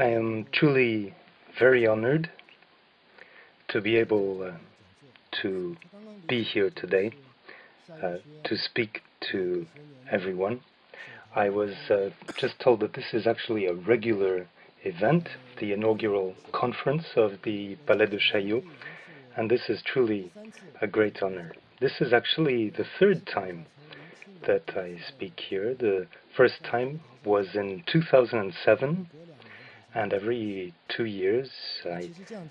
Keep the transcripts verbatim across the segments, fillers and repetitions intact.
I am truly very honored to be able uh, to be here today, uh, to speak to everyone. I was uh, just told that this is actually a regular event, the inaugural conference of the Palais de Chaillot, and this is truly a great honor. This is actually the third time that I speak here. The first time was in two thousand seven. And every two years I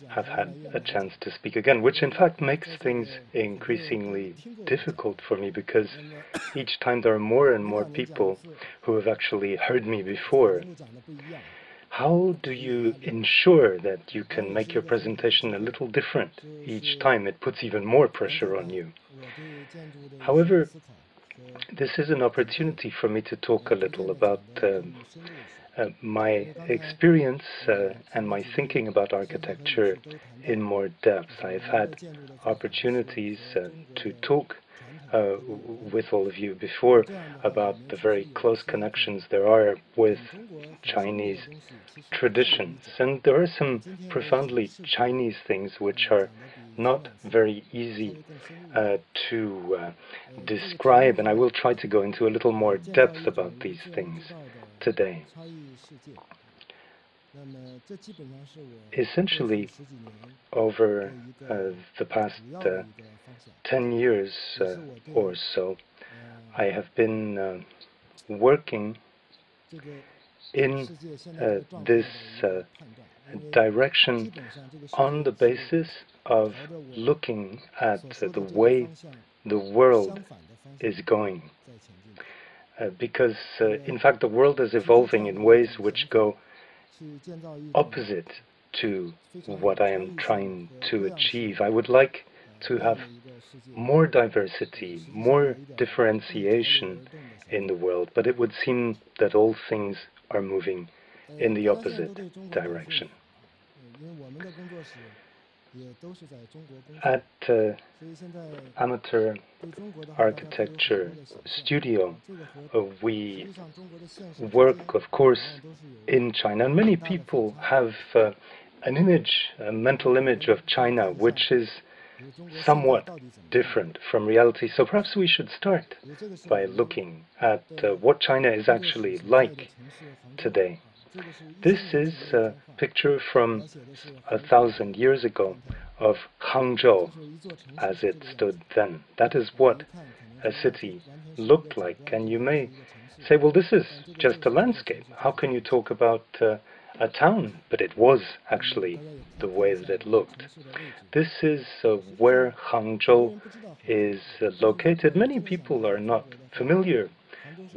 have had a chance to speak again, which in fact makes things increasingly difficult for me, because each time there are more and more people who have actually heard me before. How do you ensure that you can make your presentation a little different each time? It puts even more pressure on you. However, this is an opportunity for me to talk a little about um, Uh, my experience uh, and my thinking about architecture in more depth. I've had opportunities uh, to talk uh, with all of you before about the very close connections there are with Chinese traditions. And there are some profoundly Chinese things which are not very easy uh, to uh, describe, and I will try to go into a little more depth about these things today. Essentially, over uh, the past uh, ten years uh, or so, I have been uh, working in uh, this uh, direction on the basis of looking at uh, the way the world is going. Uh, because, uh, in fact, the world is evolving in ways which go opposite to what I am trying to achieve. I would like to have more diversity, more differentiation in the world, but it would seem that all things are moving in the opposite direction. At uh, Amateur Architecture Studio, uh, we work, of course, in China, and many people have uh, an image, a mental image of China, which is somewhat different from reality. So perhaps we should start by looking at uh, what China is actually like today. This is a picture from a thousand years ago of Hangzhou as it stood then. That is what a city looked like. And you may say, well, this is just a landscape. How can you talk about uh, a town? But it was actually the way that it looked. This is uh, where Hangzhou is uh, located. Many people are not familiar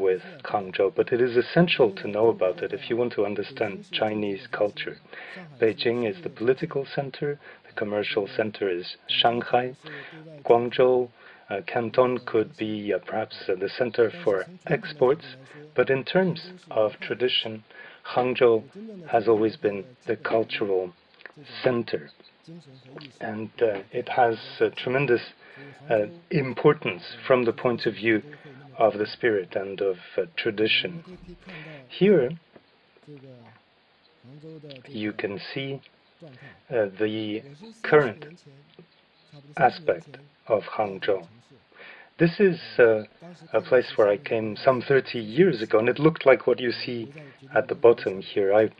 with Hangzhou, but it is essential to know about it if you want to understand Chinese culture. Beijing is the political center, the commercial center is Shanghai. Guangzhou, uh, Canton could be uh, perhaps uh, the center for exports, but in terms of tradition, Hangzhou has always been the cultural center, and uh, it has uh, tremendous uh, importance from the point of view of the spirit and of uh, tradition. Here you can see uh, the current aspect of Hangzhou. This is uh, a place where I came some thirty years ago, and it looked like what you see at the bottom here. I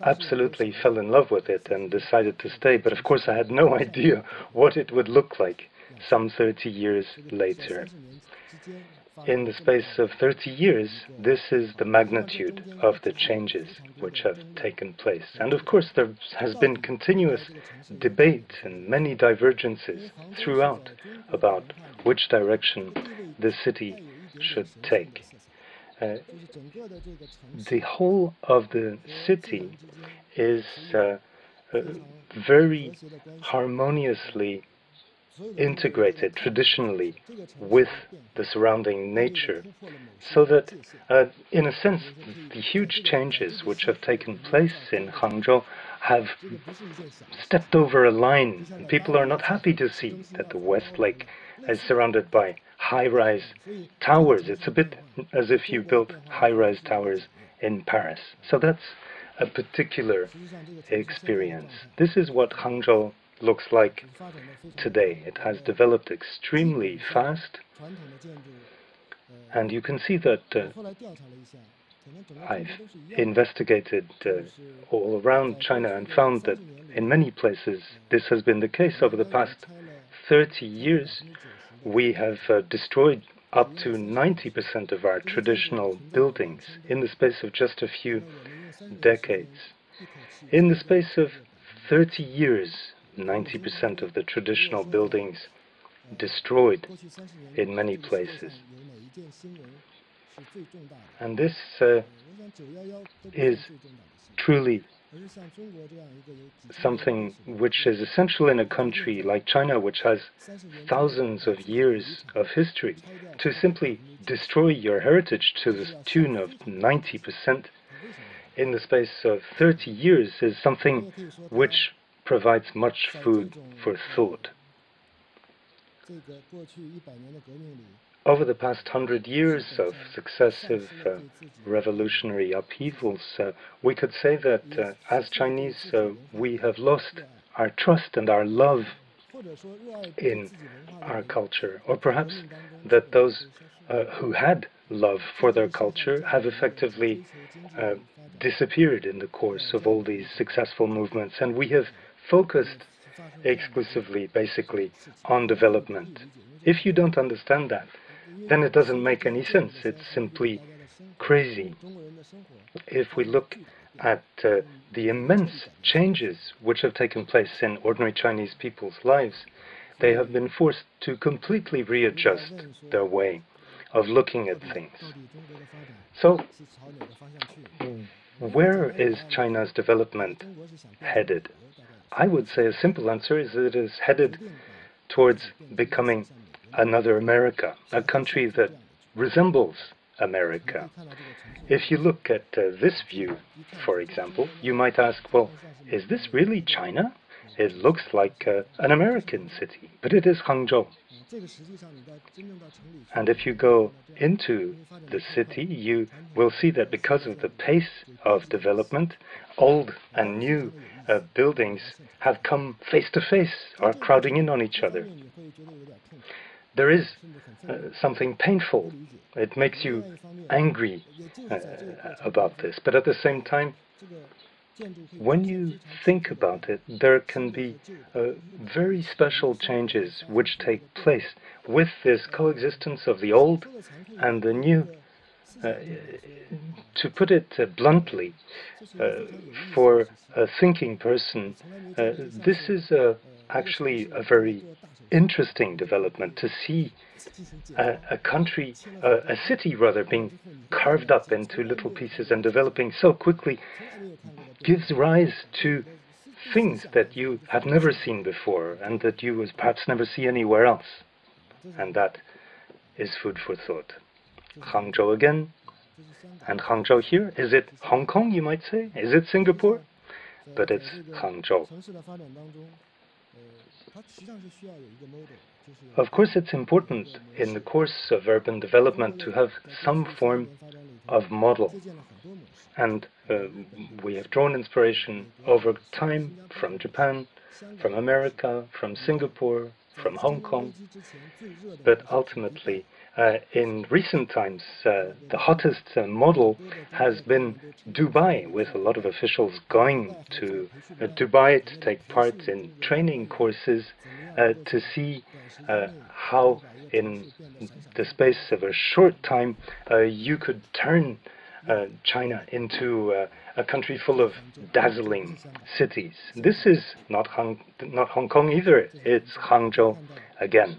absolutely fell in love with it and decided to stay, but of course I had no idea what it would look like some thirty years later. In the space of thirty years, this is the magnitude of the changes which have taken place. And of course, there has been continuous debate and many divergences throughout about which direction the city should take. Uh, the whole of the city is uh, uh, very harmoniously integrated traditionally with the surrounding nature, so that uh, in a sense the huge changes which have taken place in Hangzhou have stepped over a line. People are not happy to see that the West Lake is surrounded by high-rise towers. It's a bit as if you built high-rise towers in Paris. So that's a particular experience. This is what Hangzhou looks like today. It has developed extremely fast, and you can see that uh, I've investigated uh, all around China and found that in many places this has been the case. Over the past thirty years, we have uh, destroyed up to ninety percent of our traditional buildings in the space of just a few decades. In the space of thirty years, ninety percent of the traditional buildings destroyed in many places. And this uh, is truly something which is essential in a country like China, which has thousands of years of history. To simply destroy your heritage to the tune of ninety percent in the space of thirty years is something which provides much food for thought. Over the past hundred years of successive uh, revolutionary upheavals, uh, we could say that uh, as Chinese uh, we have lost our trust and our love in our culture, or perhaps that those uh, who had love for their culture have effectively uh, disappeared in the course of all these successful movements, and we have focused exclusively, basically, on development. If you don't understand that, then it doesn't make any sense. It's simply crazy. If we look at uh, the immense changes which have taken place in ordinary Chinese people's lives, they have been forced to completely readjust their way of looking at things. So, where is China's development headed? I would say a simple answer is that it is headed towards becoming another America, a country that resembles America. If you look at uh, this view, for example, you might ask, well, is this really China? It looks like uh, an American city, but it is Hangzhou. And if you go into the city, you will see that because of the pace of development, old and new uh, buildings have come face to face, are crowding in on each other. There is uh, something painful. It makes you angry uh, about this, but at the same time, when you think about it, there can be uh, very special changes which take place with this coexistence of the old and the new. Uh, to put it uh, bluntly, uh, for a thinking person, uh, this is a, actually a very interesting development, to see a, a country, uh, a city rather, being carved up into little pieces and developing so quickly. Gives rise to things that you have never seen before and that you would perhaps never see anywhere else. And that is food for thought. Hangzhou again, and Hangzhou here. Is it Hong Kong, you might say? Is it Singapore? But it's Hangzhou. Of course, it's important in the course of urban development to have some form of model. And uh, we have drawn inspiration over time from Japan, from America, from Singapore, from Hong Kong. But ultimately, uh, in recent times, uh, the hottest uh, model has been Dubai, with a lot of officials going to uh, Dubai to take part in training courses uh, to see uh, how, in the space of a short time, uh, you could turn Uh, China into uh, a country full of dazzling cities. This is not Hong, not Hong Kong either, it's Hangzhou again,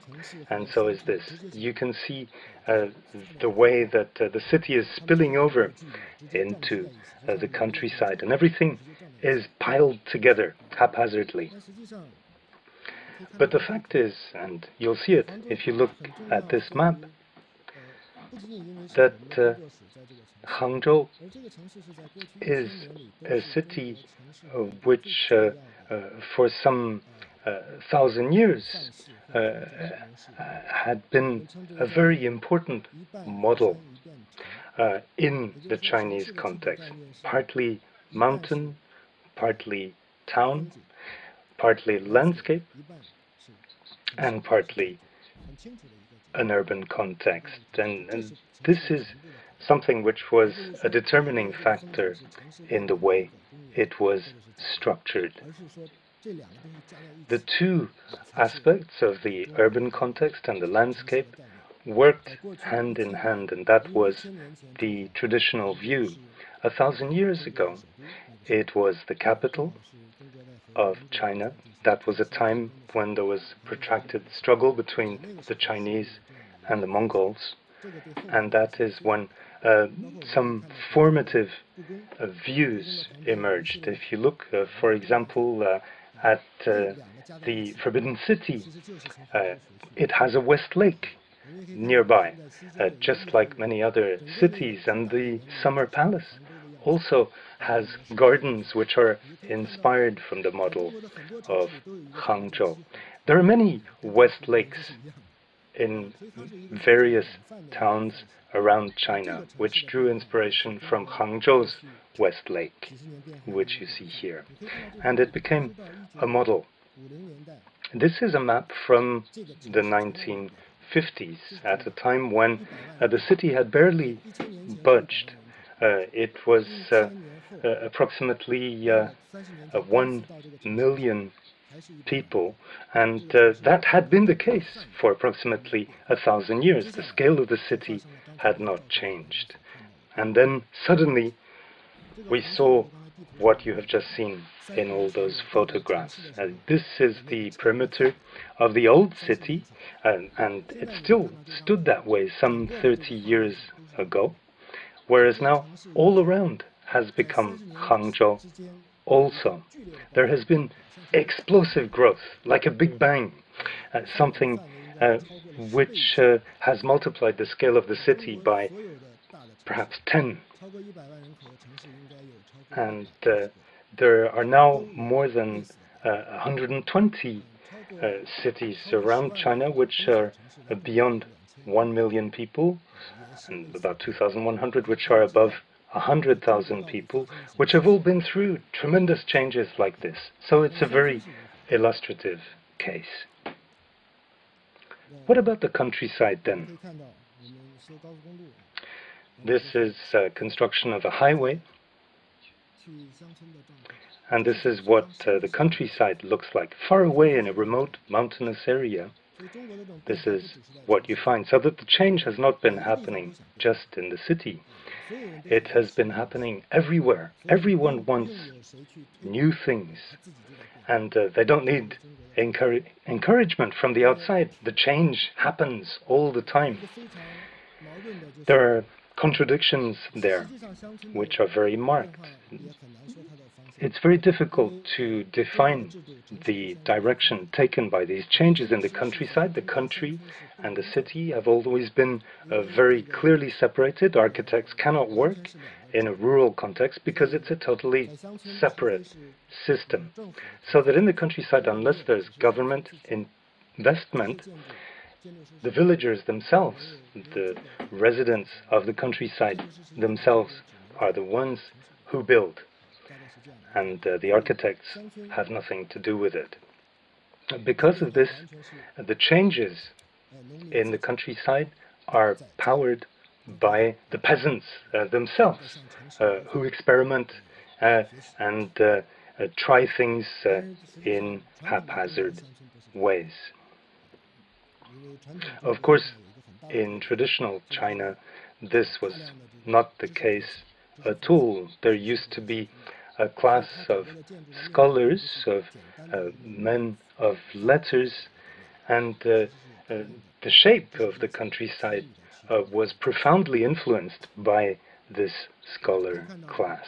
and so is this. You can see uh, the way that uh, the city is spilling over into uh, the countryside, and everything is piled together haphazardly. But the fact is, and you'll see it if you look at this map, that uh, Hangzhou is a city uh, which uh, uh, for some uh, thousand years uh, had been a very important model uh, in the Chinese context, partly mountain, partly town, partly landscape, and partly an urban context. And, and this is something which was a determining factor in the way it was structured. The two aspects of the urban context and the landscape worked hand in hand, and that was the traditional view. A thousand years ago, it was the capital of China. That was a time when there was protracted struggle between the Chinese and the Mongols, and that is when uh, some formative uh, views emerged. If you look, uh, for example, uh, at uh, the Forbidden City, uh, it has a West Lake nearby, uh, just like many other cities, and the Summer Palace also has gardens which are inspired from the model of Hangzhou. There are many West Lakes in various towns around China, which drew inspiration from Hangzhou's West Lake, which you see here. And it became a model. This is a map from the nineteen fifties, at a time when uh, the city had barely budged. Uh, it was uh, uh, approximately uh, uh, one million people, and uh, that had been the case for approximately a thousand years. The scale of the city had not changed. And then suddenly we saw what you have just seen in all those photographs. Uh, this is the perimeter of the old city, and, and it still stood that way some thirty years ago, whereas now all around has become Hangzhou also. There has been explosive growth, like a big bang, uh, something uh, which uh, has multiplied the scale of the city by perhaps ten. And uh, there are now more than uh, one hundred twenty uh, cities around China which are uh, beyond one million people, and about two thousand one hundred which are above one hundred thousand people, which have all been through tremendous changes like this. So it's a very illustrative case. What about the countryside then? This is uh, construction of a highway, and this is what uh, the countryside looks like, far away in a remote mountainous area. This is what you find, so that the change has not been happening just in the city. It has been happening everywhere. Everyone wants new things, and uh, they don't need encourage encouragement from the outside. The change happens all the time. There are contradictions there, which are very marked. It's very difficult to define the direction taken by these changes in the countryside. The country and the city have always been uh, very clearly separated. Architects cannot work in a rural context because it's a totally separate system. So that in the countryside, unless there's government investment, the villagers themselves, the residents of the countryside themselves, are the ones who build, and uh, the architects have nothing to do with it. Because of this, the changes in the countryside are powered by the peasants uh, themselves, uh, who experiment uh, and uh, uh, try things uh, in haphazard ways. Of course, in traditional China, this was not the case at all. There used to be a class of scholars, of uh, men of letters, and uh, uh, the shape of the countryside uh, was profoundly influenced by this scholar class.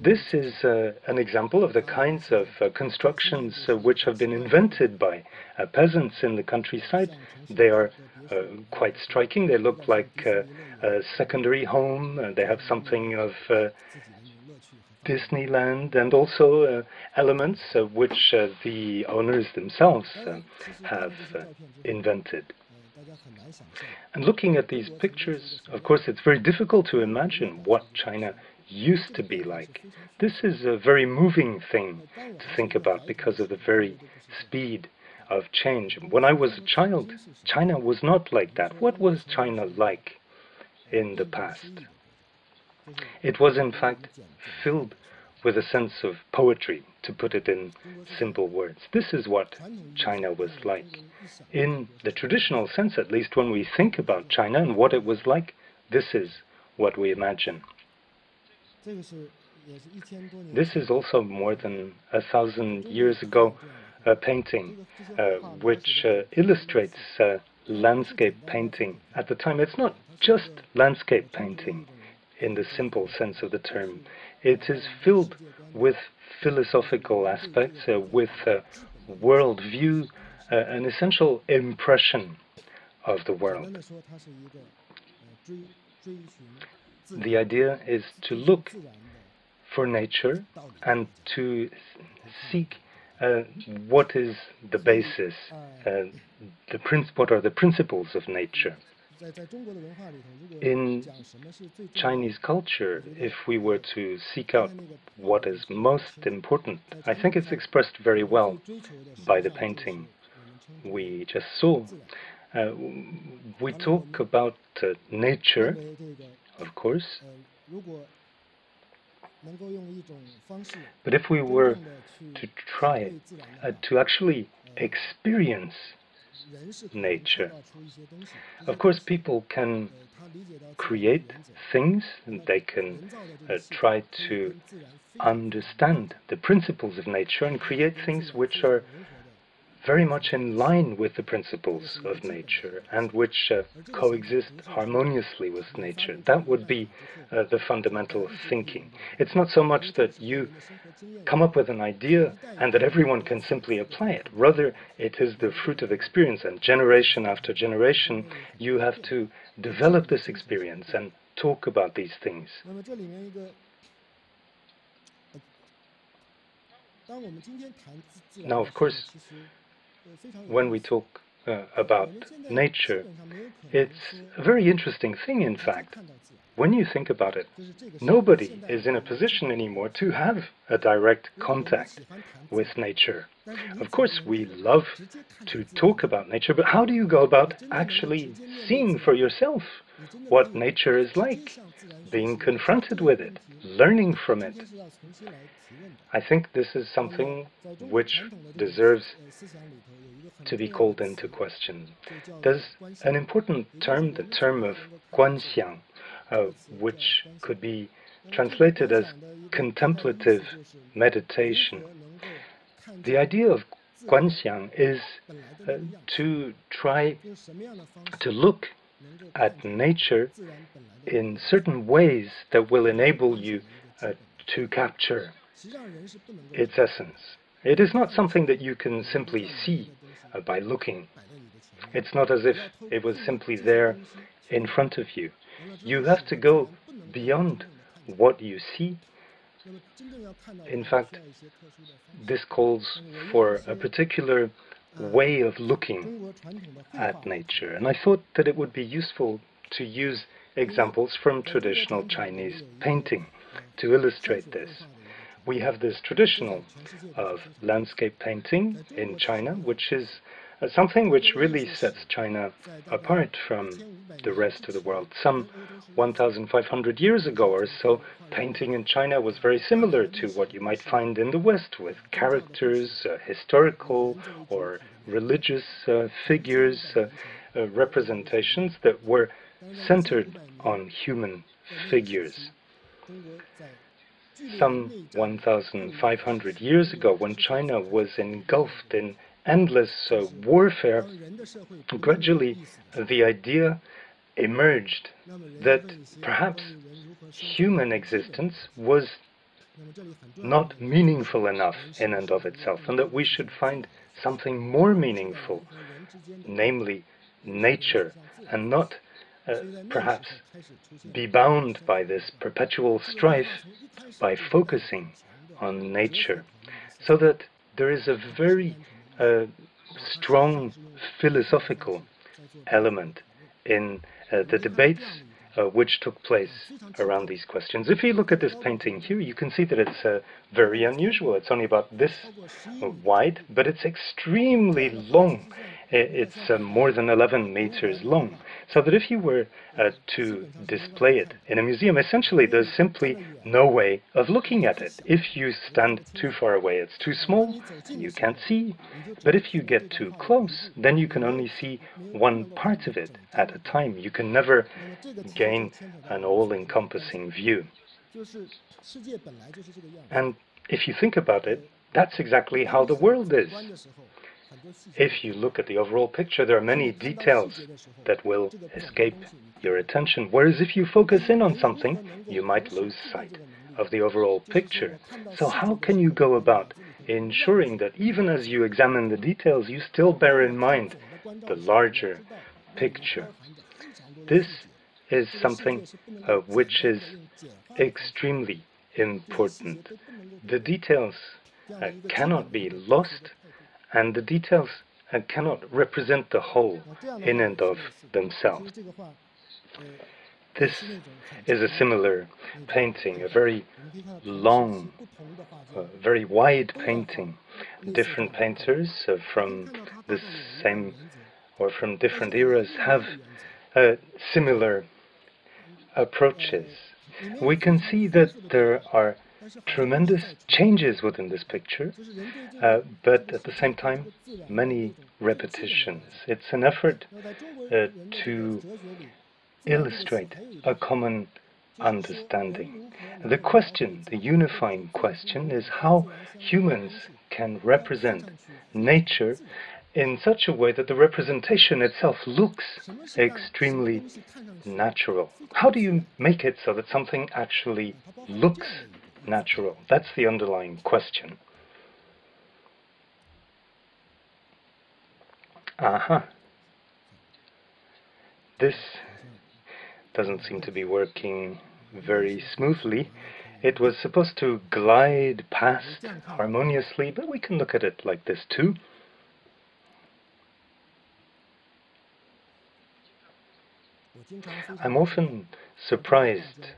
This is uh, an example of the kinds of uh, constructions uh, which have been invented by uh, peasants in the countryside. They are uh, quite striking. They look like uh, a secondary home. Uh, they have something of uh, Disneyland, and also uh, elements uh, which uh, the owners themselves uh, have uh, invented. And looking at these pictures, of course, it's very difficult to imagine what China used to be like. This is a very moving thing to think about because of the very speed of change. When I was a child, China was not like that. What was China like in the past? It was, in fact, filled with a sense of poetry, to put it in simple words. This is what China was like. In the traditional sense, at least, when we think about China and what it was like, this is what we imagine. This is also more than a thousand years ago a painting uh, which uh, illustrates uh, landscape painting at the time. It's not just landscape painting in the simple sense of the term. It is filled with philosophical aspects, uh, with a world view, uh, an essential impression of the world. The idea is to look for nature and to seek uh, what is the basis, uh, the what are the principles of nature. In Chinese culture, if we were to seek out what is most important, I think it's expressed very well by the painting we just saw. Uh, we talk about uh, nature, of course, but if we were to try uh, to actually experience nature. Of course, people can create things, and they can uh, try to understand the principles of nature and create things which are very much in line with the principles of nature and which uh, coexist harmoniously with nature. That would be uh, the fundamental thinking. It's not so much that you come up with an idea and that everyone can simply apply it. Rather, it is the fruit of experience, and generation after generation you have to develop this experience and talk about these things. Now, of course, when we talk uh, about nature, it's a very interesting thing, in fact. When you think about it, nobody is in a position anymore to have a direct contact with nature. Of course, we love to talk about nature, but how do you go about actually seeing for yourself what nature is like, being confronted with it, learning from it? I think this is something which deserves to be called into question. There's an important term, the term of Guanxiang, uh, which could be translated as contemplative meditation. The idea of Guanxiang is uh, to try to look at nature in certain ways that will enable you uh, to capture its essence. It is not something that you can simply see uh, by looking. It's not as if it was simply there in front of you. You have to go beyond what you see. In fact, this calls for a particular way of looking at nature, and I thought that it would be useful to use examples from traditional Chinese painting to illustrate this. We have this tradition of landscape painting in China, which is something which really sets China apart from the rest of the world. Some one thousand five hundred years ago or so, painting in China was very similar to what you might find in the West, with characters, uh, historical or religious uh, figures, uh, uh, representations that were centered on human figures. Some one thousand five hundred years ago, when China was engulfed in endless uh, warfare, gradually uh, the idea emerged that perhaps human existence was not meaningful enough in and of itself, and that we should find something more meaningful, namely nature, and not uh, perhaps be bound by this perpetual strife by focusing on nature. So that there is a very a strong philosophical element in uh, the debates uh, which took place around these questions. If you look at this painting here, you can see that it's uh, very unusual. It's only about this wide, but it's extremely long. It's uh, more than eleven meters long, so that if you were uh, to display it in a museum, essentially there's simply no way of looking at it. If you stand too far away, it's too small, you can't see, but if you get too close, then you can only see one part of it at a time. You can never gain an all-encompassing view. And if you think about it, that's exactly how the world is. If you look at the overall picture, there are many details that will escape your attention, whereas if you focus in on something, you might lose sight of the overall picture. So how can you go about ensuring that even as you examine the details, you still bear in mind the larger picture? This is something uh, which is extremely important. The details uh, cannot be lost, and the details uh, cannot represent the whole in and of themselves. This is a similar painting, a very long, uh, very wide painting. Different painters uh, from the same or from different eras have uh, similar approaches. We can see that there are tremendous changes within this picture, uh, but at the same time, many repetitions. It's an effort uh, to illustrate a common understanding. The question, the unifying question, is how humans can represent nature in such a way that the representation itself looks extremely natural. How do you make it so that something actually looks natural? That's the underlying question. Aha. Uh-huh. This doesn't seem to be working very smoothly. It was supposed to glide past harmoniously, but we can look at it like this too. I'm often surprised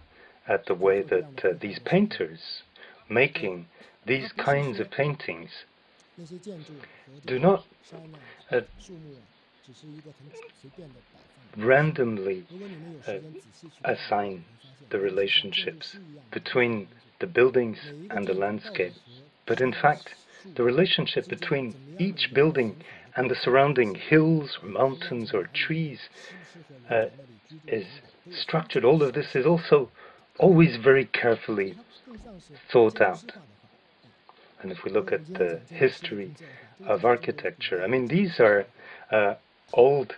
at the way that uh, these painters making these kinds of paintings do not uh, randomly uh, assign the relationships between the buildings and the landscape, but in fact the relationship between each building and the surrounding hills or mountains or trees uh, is structured. All of this is also always very carefully thought out. And if we look at the history of architecture, I mean, these are uh, old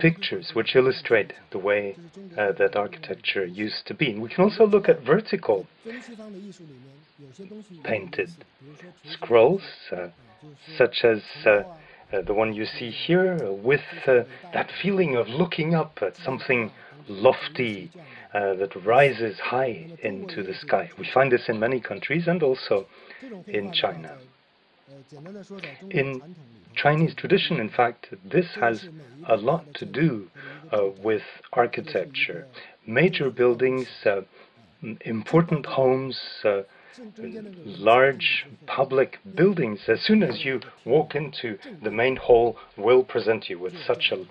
pictures which illustrate the way uh, that architecture used to be. And we can also look at vertical painted scrolls, uh, such as uh, uh, the one you see here, uh, with uh, that feeling of looking up at something lofty, uh, that rises high into the sky. We find this in many countries and also in China. In Chinese tradition, in fact, this has a lot to do uh, with architecture. Major buildings, uh, important homes, uh, large public buildings, as soon as you walk into the main hall, will present you with such a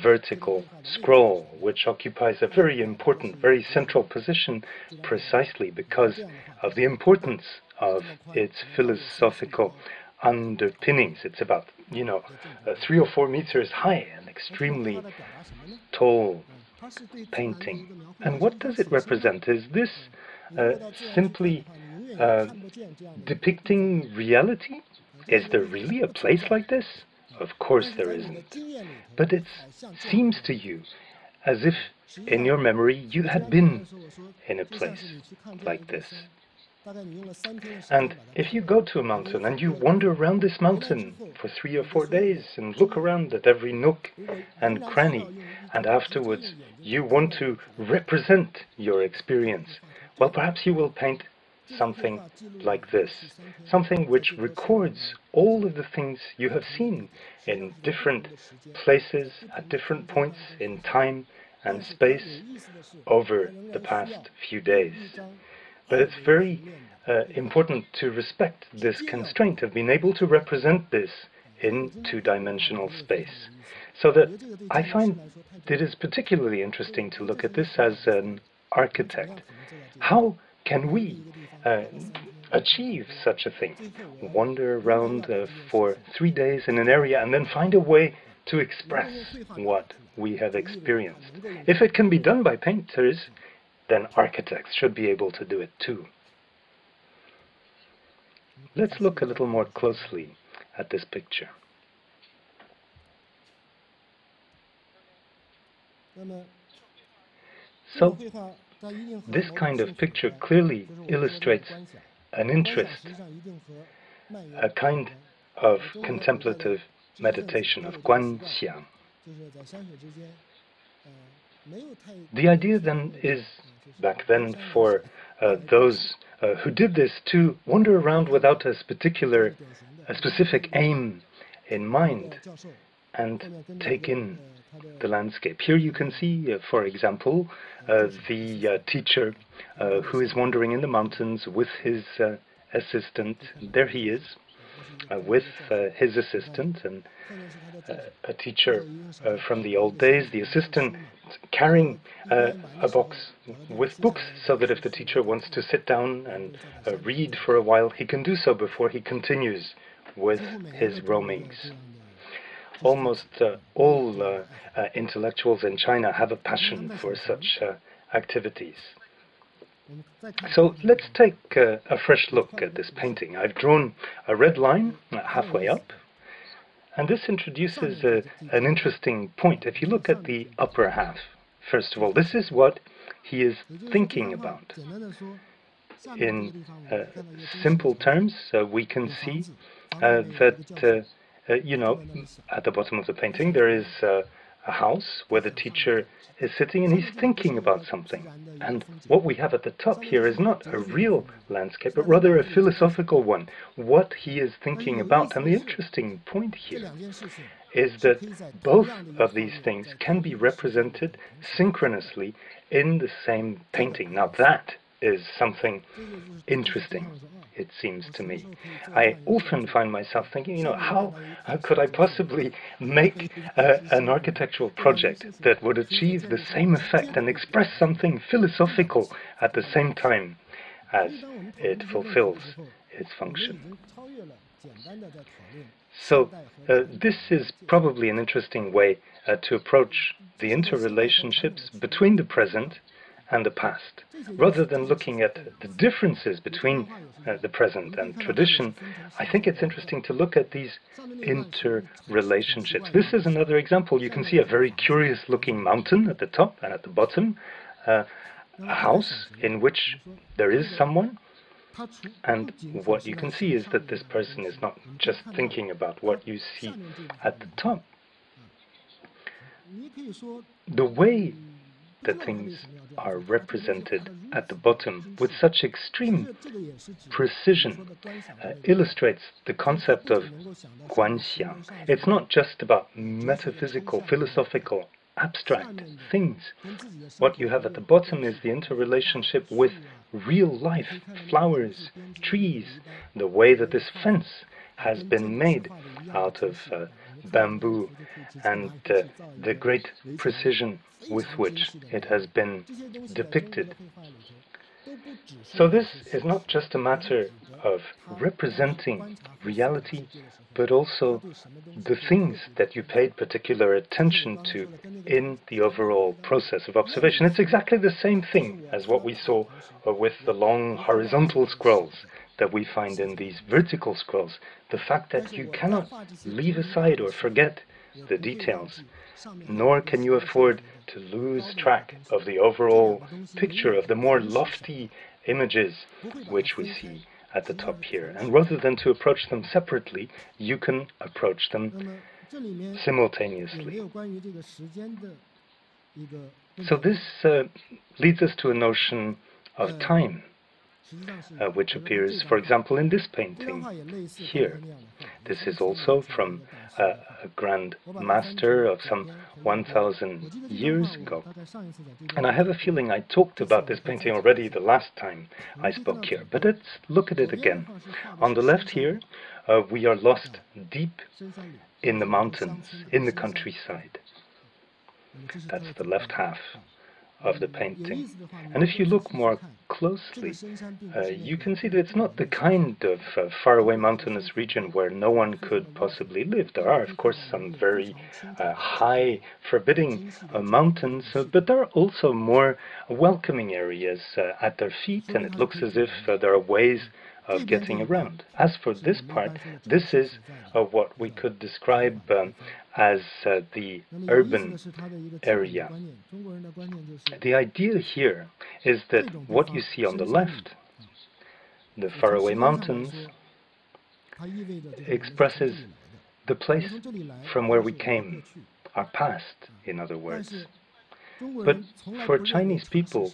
vertical scroll, which occupies a very important, very central position precisely because of the importance of its philosophical underpinnings. It's about, you know, uh, three or four meters high, an extremely tall painting. And what does it represent? Is this uh, simply uh, depicting reality? Is there really a place like this? Of course there isn't, but it seems to you as if in your memory you had been in a place like this. And if you go to a mountain and you wander around this mountain for three or four days and look around at every nook and cranny, and afterwards you want to represent your experience, well, perhaps you will paint something like this, something which records all of the things you have seen in different places, at different points in time and space over the past few days. But it's very uh, important to respect this constraint of being able to represent this in two-dimensional space. So that I find it is particularly interesting to look at this as an architect. How can we uh, achieve such a thing? Wander around uh, for three days in an area and then find a way to express what we have experienced. If it can be done by painters, then architects should be able to do it too. Let's look a little more closely at this picture. So, this kind of picture clearly illustrates an interest, a kind of contemplative meditation of Guanxiang. The idea then is, back then, for uh, those uh, who did this to wander around without a particular, a specific aim in mind and take in the landscape. Here you can see, uh, for example, uh, the uh, teacher uh, who is wandering in the mountains with his uh, assistant. There he is, uh, with uh, his assistant, and uh, a teacher uh, from the old days, the assistant carrying uh, a box with books, so that if the teacher wants to sit down and uh, read for a while, he can do so before he continues with his roamings. Almost uh, all uh, uh, intellectuals in China have a passion for such uh, activities. So let's take uh, a fresh look at this painting. I've drawn a red line halfway up, and this introduces uh, an interesting point. If you look at the upper half, first of all, this is what he is thinking about. In uh, simple terms, uh, we can see uh, that uh, Uh, you know, at the bottom of the painting there is uh, a house where the teacher is sitting and he's thinking about something. And what we have at the top here is not a real landscape, but rather a philosophical one, what he is thinking about. And the interesting point here is that both of these things can be represented synchronously in the same painting. Now that is something interesting, it seems to me. I often find myself thinking, you know, how, how could I possibly make uh, an architectural project that would achieve the same effect and express something philosophical at the same time as it fulfills its function? So, uh, this is probably an interesting way uh, to approach the interrelationships between the present and the past. Rather than looking at the differences between uh, the present and tradition, I think it's interesting to look at these interrelationships. This is another example. You can see a very curious looking mountain at the top, and at the bottom uh, a house in which there is someone. And what you can see is that this person is not just thinking about what you see at the top. The way that things are represented at the bottom with such extreme precision uh, illustrates the concept of Guanxiang. It's not just about metaphysical, philosophical, abstract things. What you have at the bottom is the interrelationship with real life, flowers, trees, the way that this fence has been made out of uh, bamboo, and uh, the great precision with which it has been depicted. So this is not just a matter of representing reality, but also the things that you paid particular attention to in the overall process of observation. It's exactly the same thing as what we saw uh, with the long horizontal scrolls that we find in these vertical scrolls. The fact that you cannot leave aside or forget the details, nor can you afford to lose track of the overall picture, of the more lofty images which we see at the top here. And rather than to approach them separately, you can approach them simultaneously. So this uh, leads us to a notion of time uh, which appears, for example, in this painting here. This is also from uh, a grand master of some one thousand years ago. And I have a feeling I talked about this painting already the last time I spoke here, but let's look at it again. On the left here, uh, we are lost deep in the mountains, in the countryside. That's the left half of the painting. And if you look more closely, uh, you can see that it's not the kind of uh, faraway mountainous region where no one could possibly live. There are, of course, some very uh, high, forbidding uh, mountains, uh, but there are also more welcoming areas uh, at their feet, and it looks as if uh, there are ways of getting around. As for this part, this is uh, what we could describe um, as uh, the urban area. The idea here is that what you see on the left, the faraway mountains, expresses the place from where we came, our past, in other words. But for Chinese people,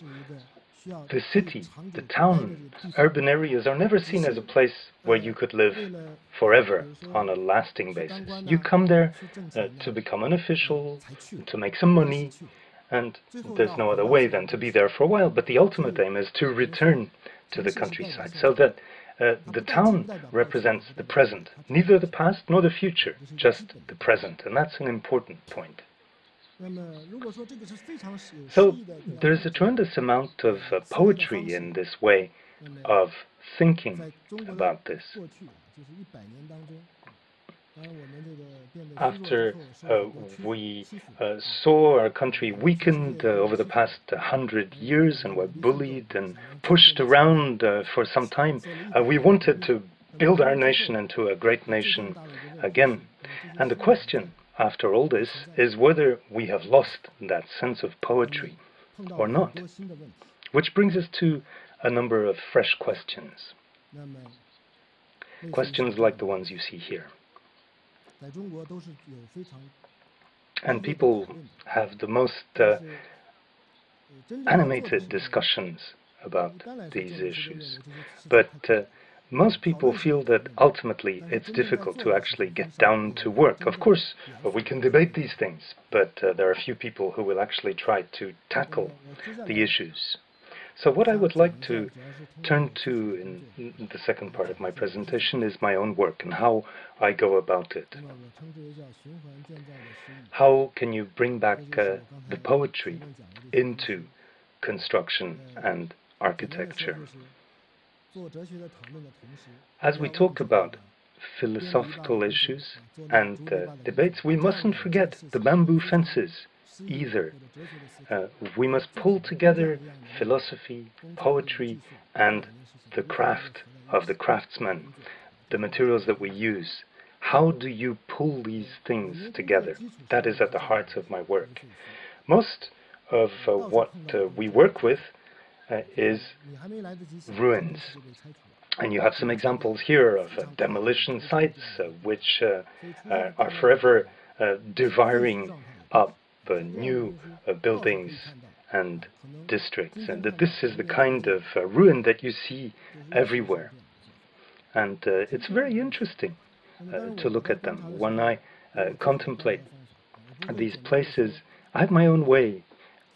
the city, the town, urban areas are never seen as a place where you could live forever on a lasting basis. You come there uh, to become an official, to make some money, and there's no other way than to be there for a while. But the ultimate aim is to return to the countryside, so that uh, the town represents the present, neither the past nor the future, just the present. And that's an important point. So there is a tremendous amount of uh, poetry in this way of thinking about this. After uh, we uh, saw our country weakened uh, over the past uh, hundred years and were bullied and pushed around uh, for some time, uh, we wanted to build our nation into a great nation again. And the question, after all this, is whether we have lost that sense of poetry or not. Which brings us to a number of fresh questions. Questions like the ones you see here. And people have the most uh, animated discussions about these issues. But uh, most people feel that ultimately it's difficult to actually get down to work. Of course, we can debate these things, but uh, there are few people who will actually try to tackle the issues. So what I would like to turn to in the second part of my presentation is my own work and how I go about it. How can you bring back uh, the poetry into construction and architecture? As we talk about philosophical issues and uh, debates, we mustn't forget the bamboo fences either. Uh, we must pull together philosophy, poetry, and the craft of the craftsman, the materials that we use. How do you pull these things together? That is at the heart of my work. Most of uh, what uh, we work with Uh, is ruins. And you have some examples here of uh, demolition sites uh, which uh, uh, are forever uh, devouring up uh, new uh, buildings and districts. And that this is the kind of uh, ruin that you see everywhere. And uh, it's very interesting uh, to look at them. When I uh, contemplate these places, I have my own way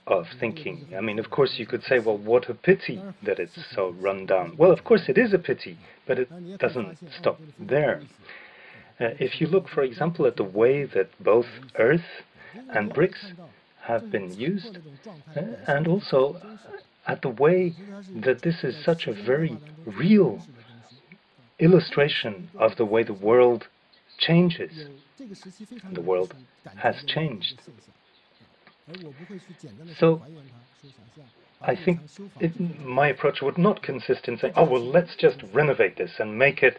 of thinking. I mean, of course, you could say, well, what a pity that it's so run down. Well, of course, it is a pity, but it doesn't stop there. Uh, if you look, for example, at the way that both earth and bricks have been used, uh, and also at the way that this is such a very real illustration of the way the world changes. And the world has changed. So, I think it, my approach would not consist in saying, oh, well, let's just renovate this and make it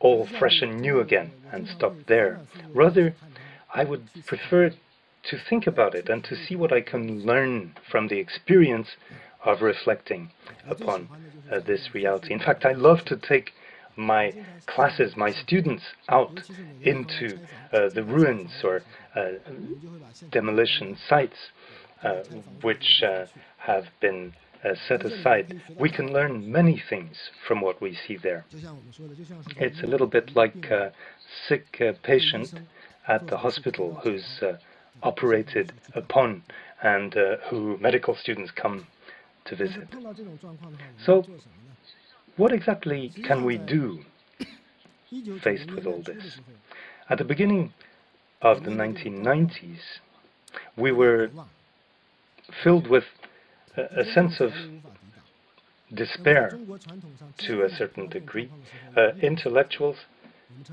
all fresh and new again and stop there. Rather, I would prefer to think about it and to see what I can learn from the experience of reflecting upon uh, this reality. In fact, I love to take my classes, my students, out into uh, the ruins or uh, demolition sites uh, which uh, have been uh, set aside, we can learn many things from what we see there. It's a little bit like a sick uh, patient at the hospital who's uh, operated upon and uh, who medical students come to visit. So, what exactly can we do faced with all this? At the beginning of the nineteen nineties, we were filled with a, a sense of despair to a certain degree. Uh, intellectuals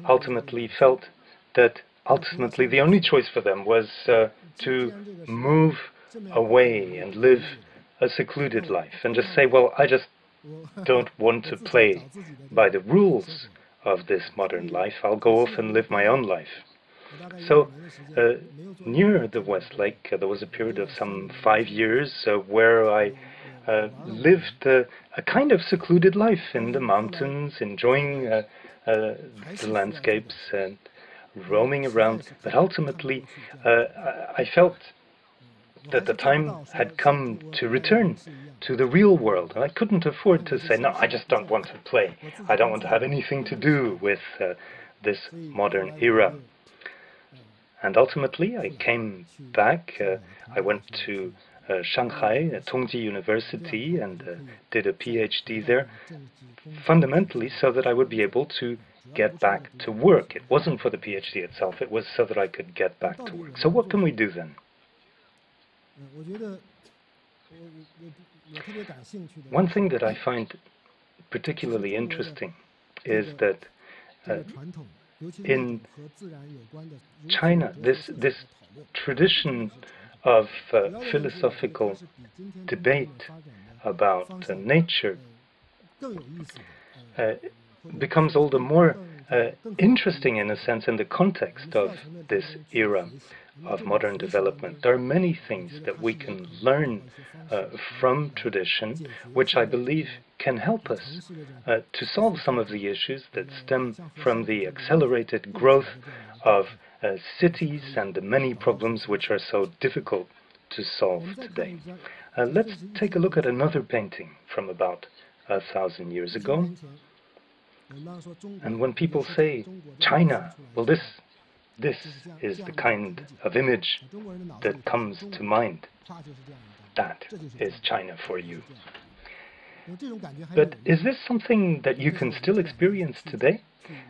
ultimately felt that ultimately the only choice for them was uh, to move away and live a secluded life and just say, well, I just don't want to play by the rules of this modern life. I'll go off and live my own life. So, uh, near the West Lake, uh, there was a period of some five years uh, where I uh, lived uh, a kind of secluded life in the mountains, enjoying uh, uh, the landscapes and roaming around. But ultimately, uh, I felt that the time had come to return to the real world. And I couldn't afford to say, no, I just don't want to play. I don't want to have anything to do with uh, this modern era. And ultimately, I came back. Uh, I went to uh, Shanghai, uh, Tongji University, and uh, did a PhD there, fundamentally so that I would be able to get back to work. It wasn't for the PhD itself. It was so that I could get back to work. So what can we do then? One thing that I find particularly interesting is that uh, in China, this, this tradition of uh, philosophical debate about uh, nature uh, becomes all the more uh, interesting, in a sense, in the context of this era of modern development. There are many things that we can learn uh, from tradition, which I believe can help us uh, to solve some of the issues that stem from the accelerated growth of uh, cities and the many problems which are so difficult to solve today. Uh, let's take a look at another painting from about a thousand years ago. And when people say China, well, this This is the kind of image that comes to mind. That is China for you. But is this something that you can still experience today?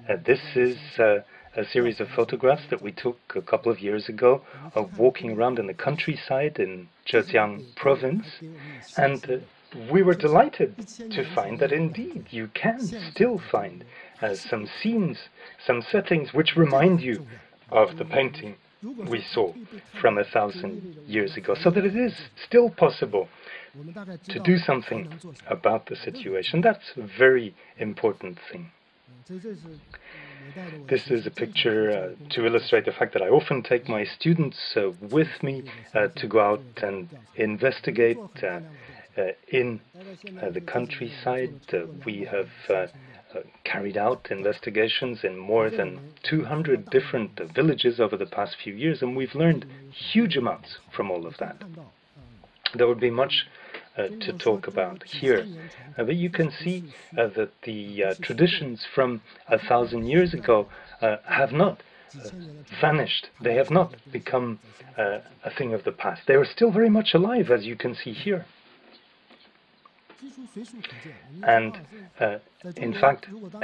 Uh, this is uh, a series of photographs that we took a couple of years ago of walking around in the countryside in Zhejiang province, and uh, we were delighted to find that indeed you can still find uh, some scenes, some settings which remind you of the painting we saw from a thousand years ago, so that it is still possible to do something about the situation. That's a very important thing. This is a picture uh, to illustrate the fact that I often take my students uh, with me uh, to go out and investigate uh, uh, in uh, the countryside. Uh, we have uh, Uh, carried out investigations in more than two hundred different uh, villages over the past few years, and we've learned huge amounts from all of that. There would be much uh, to talk about here, uh, but you can see uh, that the uh, traditions from a thousand years ago uh, have not uh, vanished. They have not become uh, a thing of the past. They are still very much alive, as you can see here. And uh, in fact,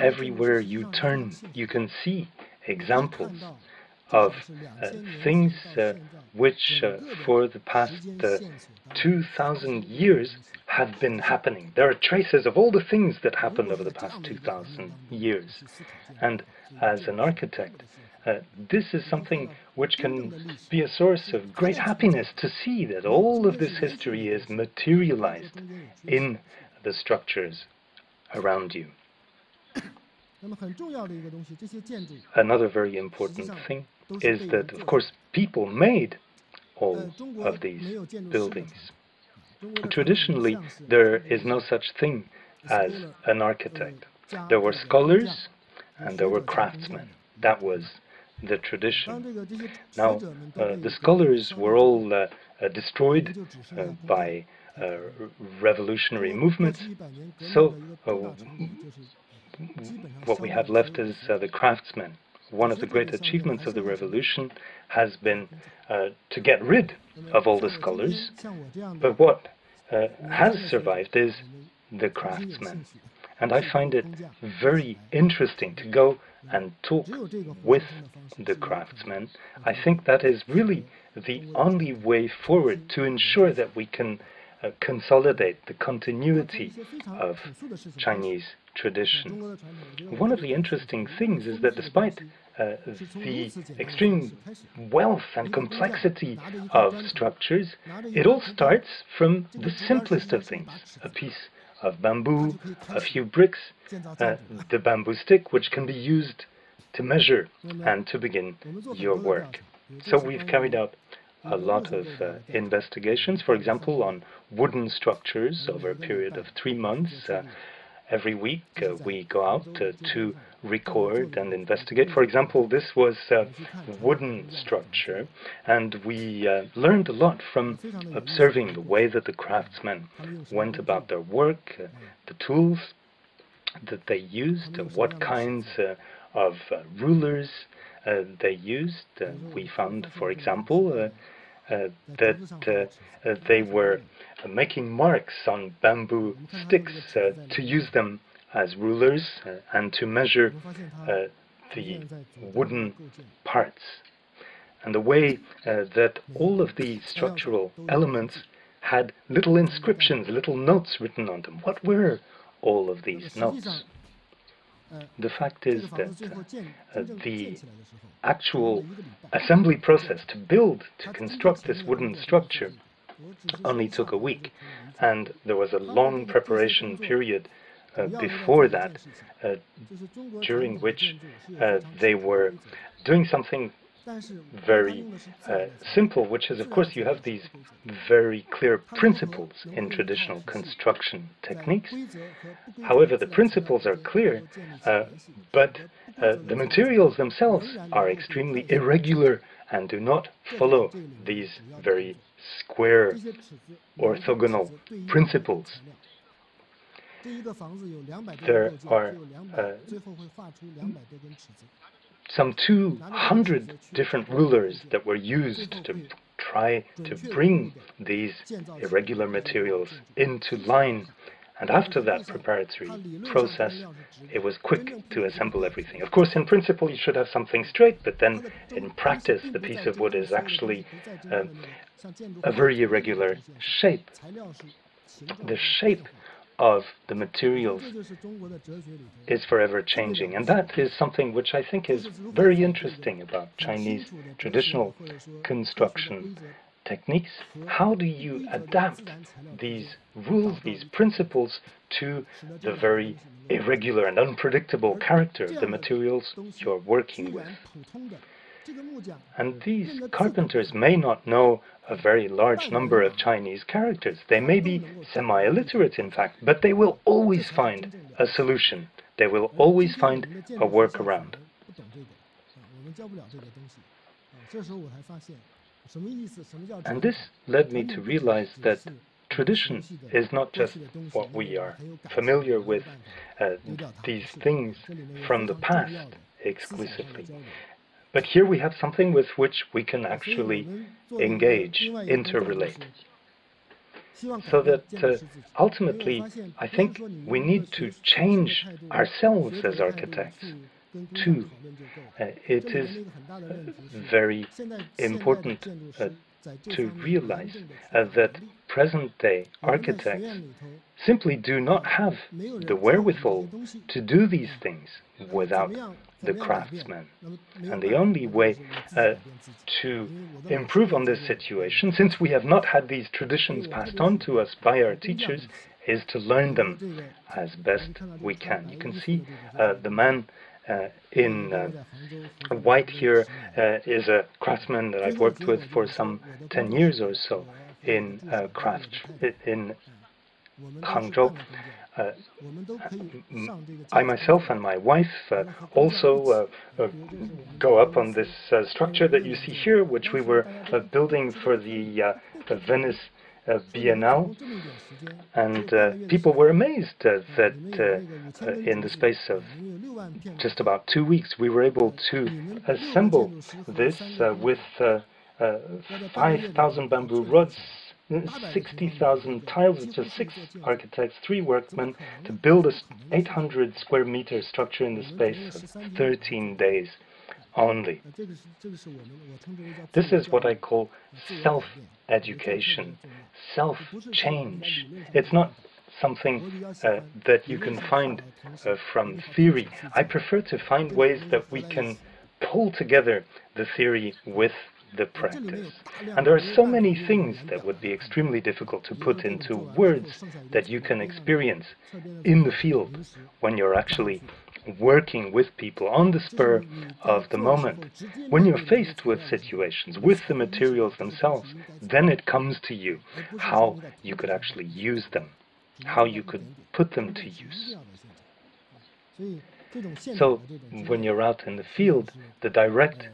everywhere you turn, you can see examples of uh, things uh, which uh, for the past uh, two thousand years have been happening. There are traces of all the things that happened over the past two thousand years. And as an architect, Uh, this is something which can be a source of great happiness, to see that all of this history is materialized in the structures around you. Another very important thing is that, of course, people made all of these buildings. Traditionally, there is no such thing as an architect. There were scholars and there were craftsmen. That was the tradition. Now, uh, the scholars were all uh, uh, destroyed uh, by uh, revolutionary movements. So uh, what we have left is uh, the craftsmen. One of the great achievements of the revolution has been uh, to get rid of all the scholars, but what uh, has survived is the craftsmen. And I find it very interesting to go and talk with the craftsmen. I think that is really the only way forward to ensure that we can uh, consolidate the continuity of Chinese tradition. One of the interesting things is that despite uh, the extreme wealth and complexity of structures, it all starts from the simplest of things, a piece of bamboo, a few bricks, uh, the bamboo stick, which can be used to measure and to begin your work. So we've carried out a lot of uh, investigations, for example, on wooden structures over a period of three months. Uh, every week uh, we go out uh, to record and investigate. For example, this was a wooden structure, and we uh, learned a lot from observing the way that the craftsmen went about their work, uh, the tools that they used, uh, what kinds uh, of uh, rulers uh, they used. Uh, we found, for example, uh, uh, that uh, uh, they were uh, making marks on bamboo sticks uh, to use them as rulers uh, and to measure uh, the wooden parts. And the way uh, that all of the structural elements had little inscriptions, little notes written on them. What were all of these notes? The fact is that uh, uh, the actual assembly process to build, to construct this wooden structure only took a week, and there was a long preparation period Uh, before that, uh, during which uh, they were doing something very uh, simple, which is, of course, you have these very clear principles in traditional construction techniques. However, the principles are clear, uh, but uh, the materials themselves are extremely irregular and do not follow these very square orthogonal principles. There are uh, some two hundred different rulers that were used to try to bring these irregular materials into line. And after that preparatory process, it was quick to assemble everything. Of course, in principle, you should have something straight, but then in practice, the piece of wood is actually uh, a very irregular shape. The shape of the materials is forever changing, and that is something which I think is very interesting about Chinese traditional construction techniques. How do you adapt these rules, these principles, to the very irregular and unpredictable character of the materials you're working with? And these carpenters may not know a very large number of Chinese characters. They may be semi-illiterate, in fact, but they will always find a solution. They will always find a workaround. And this led me to realize that tradition is not just what we are familiar with, uh, these things from the past exclusively. But here we have something with which we can actually engage, interrelate. So that uh, ultimately, I think we need to change ourselves as architects, too. Uh, it is uh, very important uh, to realize uh, that present-day architects simply do not have the wherewithal to do these things without the craftsmen. And the only way uh, to improve on this situation, since we have not had these traditions passed on to us by our teachers, is to learn them as best we can. You can see uh, the man uh, in uh, white here uh, is a craftsman that I've worked with for some ten years or so in uh, craft in Hangzhou. Uh, I myself and my wife uh, also uh, uh, go up on this uh, structure that you see here, which we were uh, building for the uh, Venice uh, B N L, and uh, people were amazed uh, that uh, uh, in the space of just about two weeks we were able to assemble this uh, with uh, uh, five thousand bamboo rods, sixty thousand tiles, just six architects, three workmen, to build an eight hundred square meter structure in the space of thirteen days only. This is what I call self-education, self-change. It's not something uh, that you can find uh, from theory. I prefer to find ways that we can pull together the theory with the practice. And there are so many things that would be extremely difficult to put into words that you can experience in the field when you're actually working with people on the spur of the moment. When you're faced with situations, with the materials themselves, then it comes to you how you could actually use them, how you could put them to use. So when you're out in the field, the direct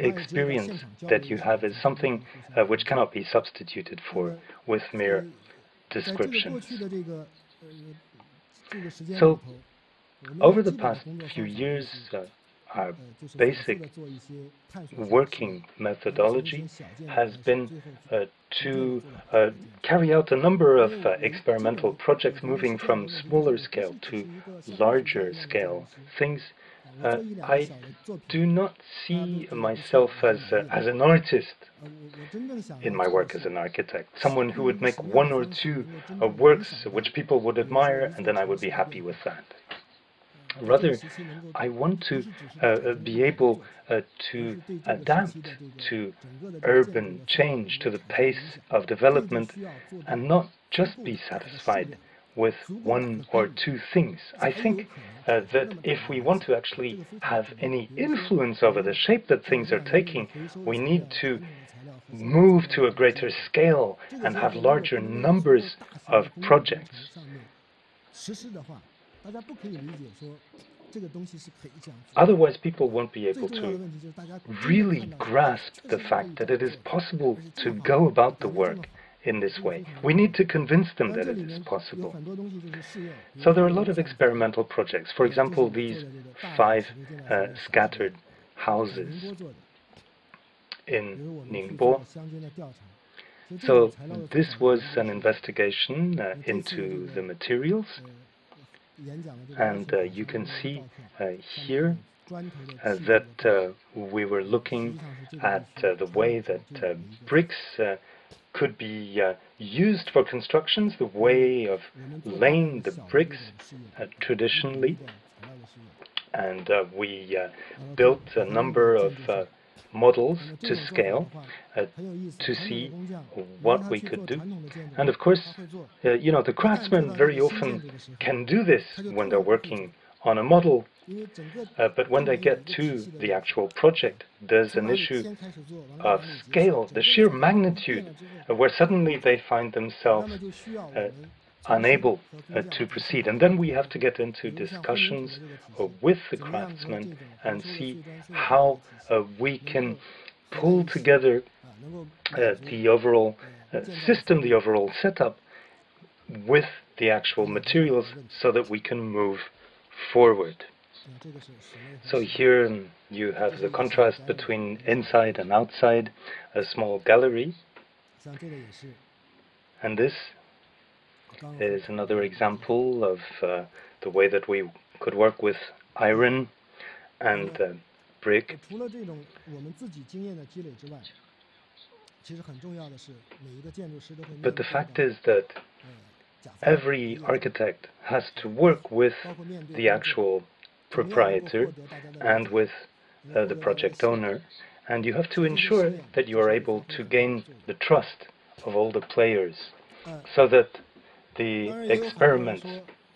experience that you have is something uh, which cannot be substituted for with mere descriptions. So, over the past few years, uh, our basic working methodology has been uh, to uh, carry out a number of uh, experimental projects, moving from smaller scale to larger scale things. Uh, I do not see myself as, a, as an artist in my work as an architect, someone who would make one or two uh, works which people would admire, and then I would be happy with that. Rather, I want to uh, be able uh, to adapt to urban change, to the pace of development, and not just be satisfied with one or two things. I think uh, that if we want to actually have any influence over the shape that things are taking, we need to move to a greater scale and have larger numbers of projects. Otherwise, people won't be able to really grasp the fact that it is possible to go about the work in this way. We need to convince them that it is possible. So there are a lot of experimental projects. For example, these five uh, scattered houses in Ningbo. So this was an investigation uh, into the materials. And uh, you can see uh, here Uh, that uh, we were looking at uh, the way that uh, bricks uh, could be uh, used for constructions, the way of laying the bricks uh, traditionally. And uh, we uh, built a number of uh, models to scale uh, to see what we could do. And of course, uh, you know, the craftsmen very often can do this when they're working on a model, uh, but when they get to the actual project, there's an issue of scale, the sheer magnitude, uh, where suddenly they find themselves uh, unable uh, to proceed. And then we have to get into discussions uh, with the craftsmen and see how uh, we can pull together uh, the overall uh, system, the overall setup, with the actual materials so that we can move forward. So here you have the contrast between inside and outside, a small gallery. And this is another example of uh, the way that we could work with iron and uh, brick. But the fact is that every architect has to work with the actual proprietor and with uh, the project owner, and you have to ensure that you are able to gain the trust of all the players, so that the experiments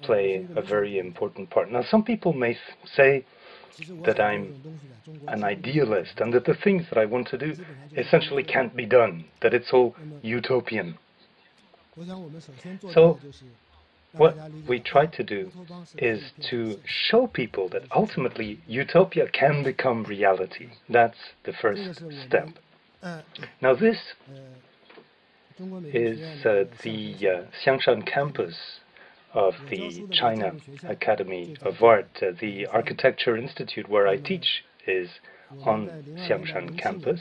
play a very important part. Now, some people may say that I'm an idealist and that the things that I want to do essentially can't be done, that it's all utopian. So, what we try to do is to show people that ultimately utopia can become reality. That's the first step. Now this is uh, the uh, Xiangshan campus of the China Academy of Art. Uh, the Architecture Institute where I teach is on Xiangshan campus.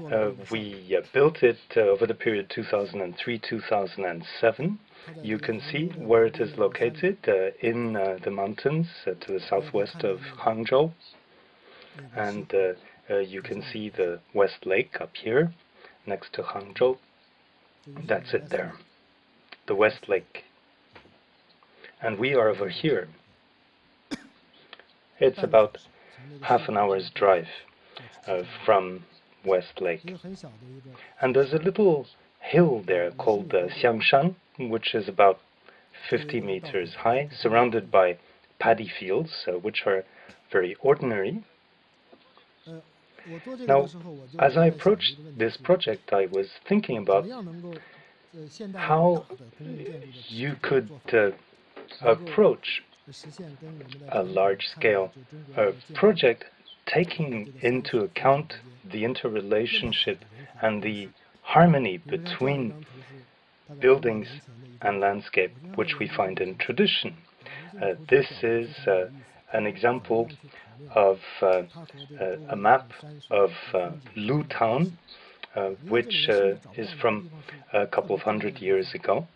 Uh, we uh, built it uh, over the period two thousand three to two thousand seven. You can see where it is located, uh, in uh, the mountains uh, to the southwest of Hangzhou. And uh, uh, you can see the West Lake up here, next to Hangzhou. That's it there, the West Lake. And we are over here. It's about half an hour's drive uh, from West Lake. And there's a little hill there called uh, Xiangshan, which is about fifty meters high, surrounded by paddy fields, uh, which are very ordinary. Now, as I approached this project, I was thinking about how you could uh, approach a large-scale uh, project taking into account the interrelationship and the harmony between buildings and landscape, which we find in tradition. Uh, this is uh, an example of uh, a map of uh, Lu Town, uh, which uh, is from a couple of hundred years ago.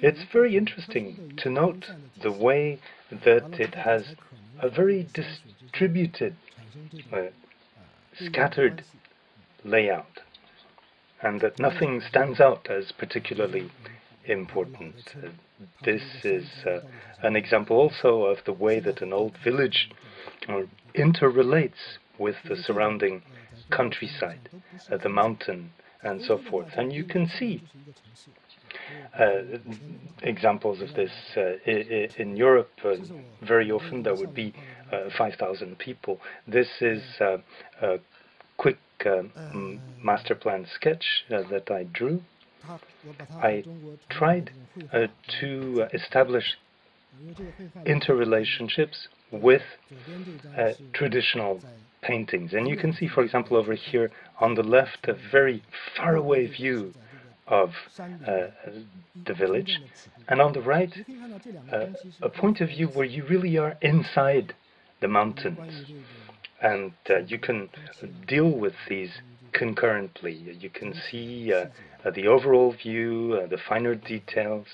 It's very interesting to note the way that it has a very distributed, uh, scattered layout, and that nothing stands out as particularly important. Uh, this is uh, an example also of the way that an old village uh, interrelates with the surrounding countryside, uh, the mountain, and so forth. And you can see uh, examples of this uh, i i in Europe. Uh, very often there would be uh, five thousand people. This is uh, a quick uh, master plan sketch uh, that I drew. I tried uh, to establish interrelationships with uh, traditional paintings. And you can see, for example, over here on the left, a very faraway view of uh, the village, and on the right, uh, a point of view where you really are inside the mountains. And uh, you can deal with these concurrently. You can see uh, uh, the overall view, uh, the finer details,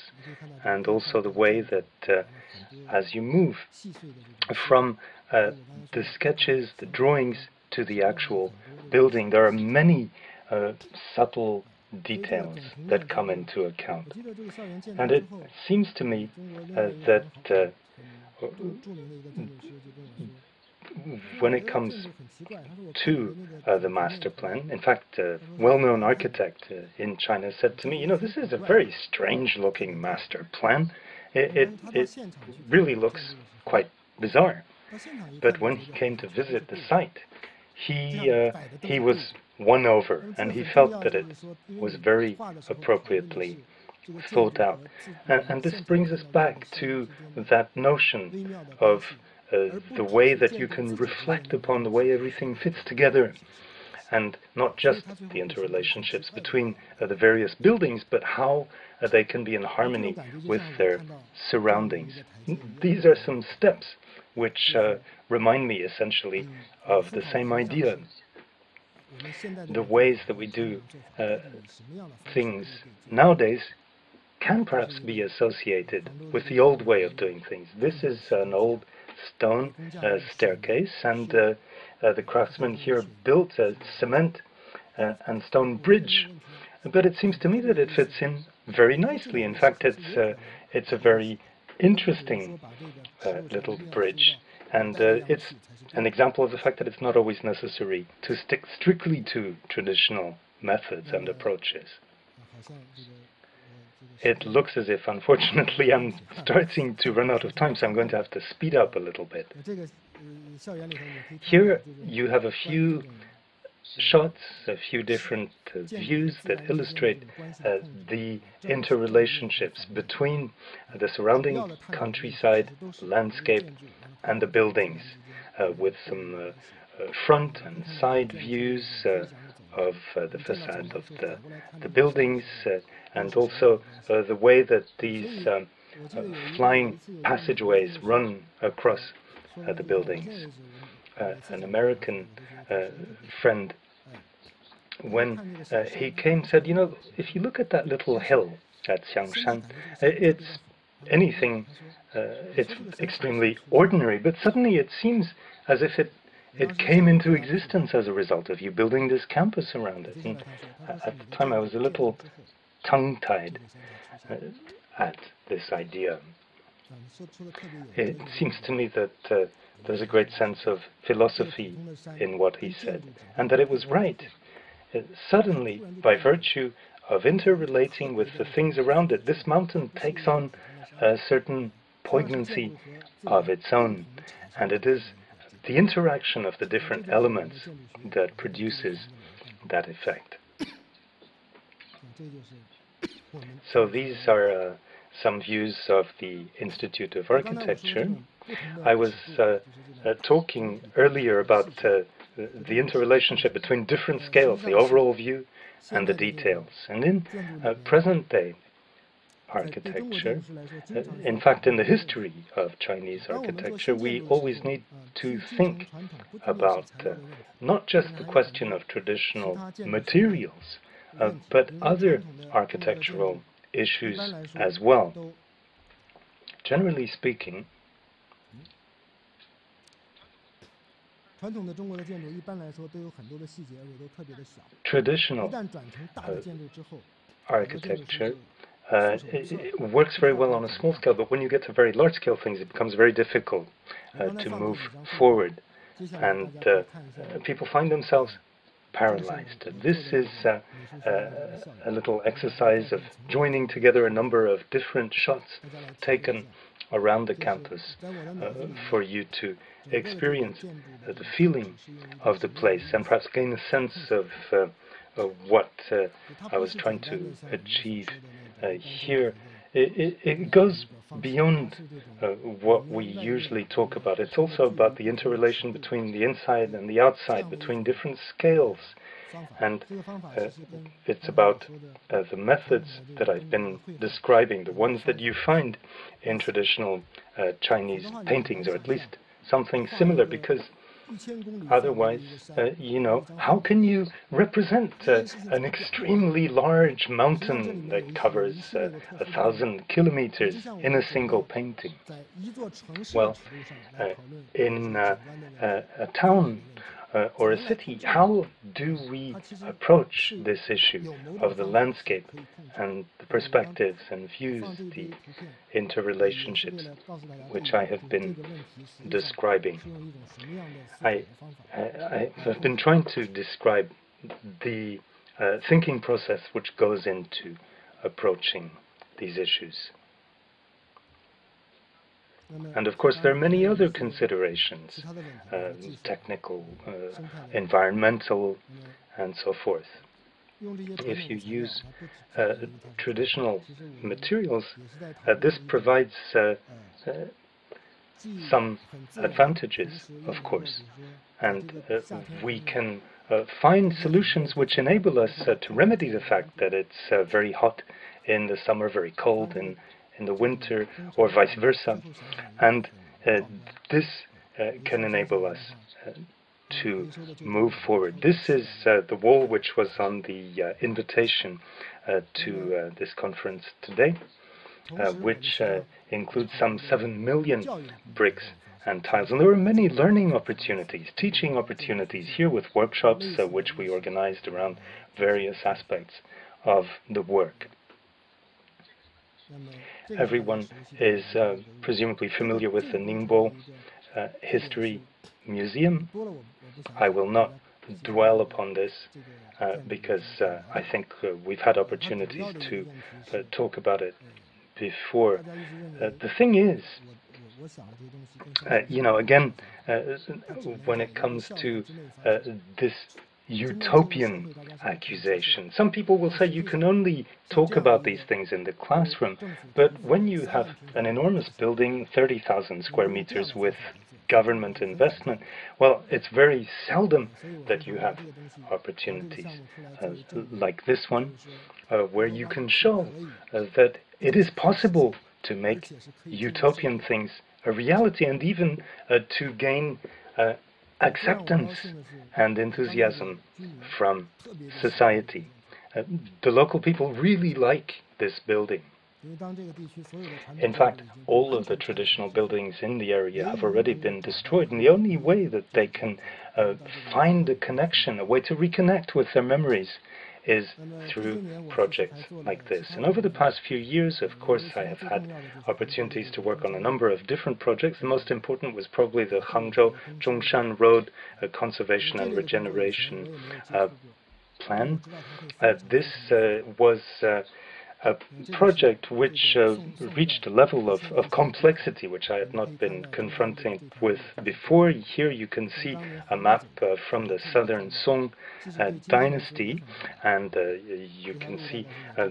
and also the way that uh, as you move from uh, the sketches, the drawings, to the actual building, there are many uh, subtle details that come into account. And it seems to me uh, that uh, when it comes to uh, the master plan, in fact, a well-known architect uh, in China said to me, you know, this is a very strange-looking master plan. It, it, it really looks quite bizarre. But when he came to visit the site, he, uh, he was won over, and he felt that it was very appropriately thought out. And, and this brings us back to that notion of Uh, the way that you can reflect upon the way everything fits together, and not just the interrelationships between uh, the various buildings, but how uh, they can be in harmony with their surroundings. These are some steps which uh, remind me essentially of the same idea. The ways that we do uh, things nowadays can perhaps be associated with the old way of doing things. This is an old stone uh, staircase, and uh, uh, the craftsmen here built a cement uh, and stone bridge, but it seems to me that it fits in very nicely. In fact, it's uh, it's a very interesting uh, little bridge, and uh, it's an example of the fact that it's not always necessary to stick strictly to traditional methods and approaches. It looks as if, unfortunately, I'm starting to run out of time, so I'm going to have to speed up a little bit. Here you have a few shots, a few different uh, views that illustrate uh, the interrelationships between uh, the surrounding countryside, landscape, and the buildings, uh, with some uh, uh, front and side views uh, of uh, the facade of the, the buildings, uh, and also uh, the way that these um, uh, flying passageways run across uh, the buildings. Uh, an American uh, friend, when uh, he came, said, you know, if you look at that little hill at Xiangshan, it's anything, uh, it's extremely ordinary, but suddenly it seems as if it It came into existence as a result of you building this campus around it. And at the time, I was a little tongue-tied uh, at this idea. It seems to me that uh, there's a great sense of philosophy in what he said, and that it was right. Uh, suddenly, by virtue of interrelating with the things around it, this mountain takes on a certain poignancy of its own, and it is the interaction of the different elements that produces that effect. So these are uh, some views of the Institute of Architecture. I was uh, uh, talking earlier about uh, the interrelationship between different scales, the overall view and the details. And in uh, present day architecture, uh, in fact, in the history of Chinese architecture, we always need to think about uh, not just the question of traditional materials, uh, but other architectural issues as well. Generally speaking, traditional uh, architecture Uh, it, it works very well on a small scale, but when you get to very large scale things, it becomes very difficult uh, to move forward, and uh, uh, people find themselves paralyzed. This is uh, uh, a little exercise of joining together a number of different shots taken around the campus uh, for you to experience uh, the feeling of the place and perhaps gain a sense of uh, Uh, what uh, I was trying to achieve uh, here. It, it, it goes beyond uh, what we usually talk about. It's also about the interrelation between the inside and the outside, between different scales. And uh, it's about uh, the methods that I've been describing, the ones that you find in traditional uh, Chinese paintings, or at least something similar, because otherwise, uh, you know, how can you represent uh, an extremely large mountain that covers uh, a thousand kilometers in a single painting? Well, uh, in uh, uh, a town uh, or a city, how do we approach this issue of the landscape and the perspectives and views, the interrelationships which I have been describing? I, I, I've been trying to describe the uh, thinking process which goes into approaching these issues. And of course, there are many other considerations, uh, technical, uh, environmental, and so forth. If you use uh, traditional materials, uh, this provides uh, uh, some advantages, of course, and uh, we can uh, find solutions which enable us uh, to remedy the fact that it's uh, very hot in the summer, very cold in in the winter, or vice versa, and uh, this uh, can enable us uh, to move forward. This is uh, the wall which was on the uh, invitation uh, to uh, this conference today, uh, which uh, includes some seven million bricks and tiles. And there were many learning opportunities, teaching opportunities here with workshops uh, which we organized around various aspects of the work. Everyone is uh, presumably familiar with the Ningbo uh, History Museum. I will not dwell upon this uh, because uh, I think uh, we've had opportunities to uh, talk about it before. Uh, the thing is, uh, you know, again, uh, when it comes to uh, this utopian accusation. Some people will say you can only talk about these things in the classroom, but when you have an enormous building, thirty thousand square meters, with government investment, well, it's very seldom that you have opportunities uh, like this one, uh, where you can show uh, that it is possible to make utopian things a reality, and even uh, to gain uh, acceptance and enthusiasm from society. Uh, the local people really like this building. In fact, all of the traditional buildings in the area have already been destroyed, and the only way that they can uh, find a connection, a way to reconnect with their memories, is through projects like this. And over the past few years, of course, I have had opportunities to work on a number of different projects. The most important was probably the Hangzhou Zhongshan Road uh, conservation and regeneration uh, plan. Uh, this uh, was uh, a project which uh, reached a level of, of complexity which I had not been confronted with before. Here you can see a map uh, from the Southern Song uh, dynasty, and uh, you can see uh,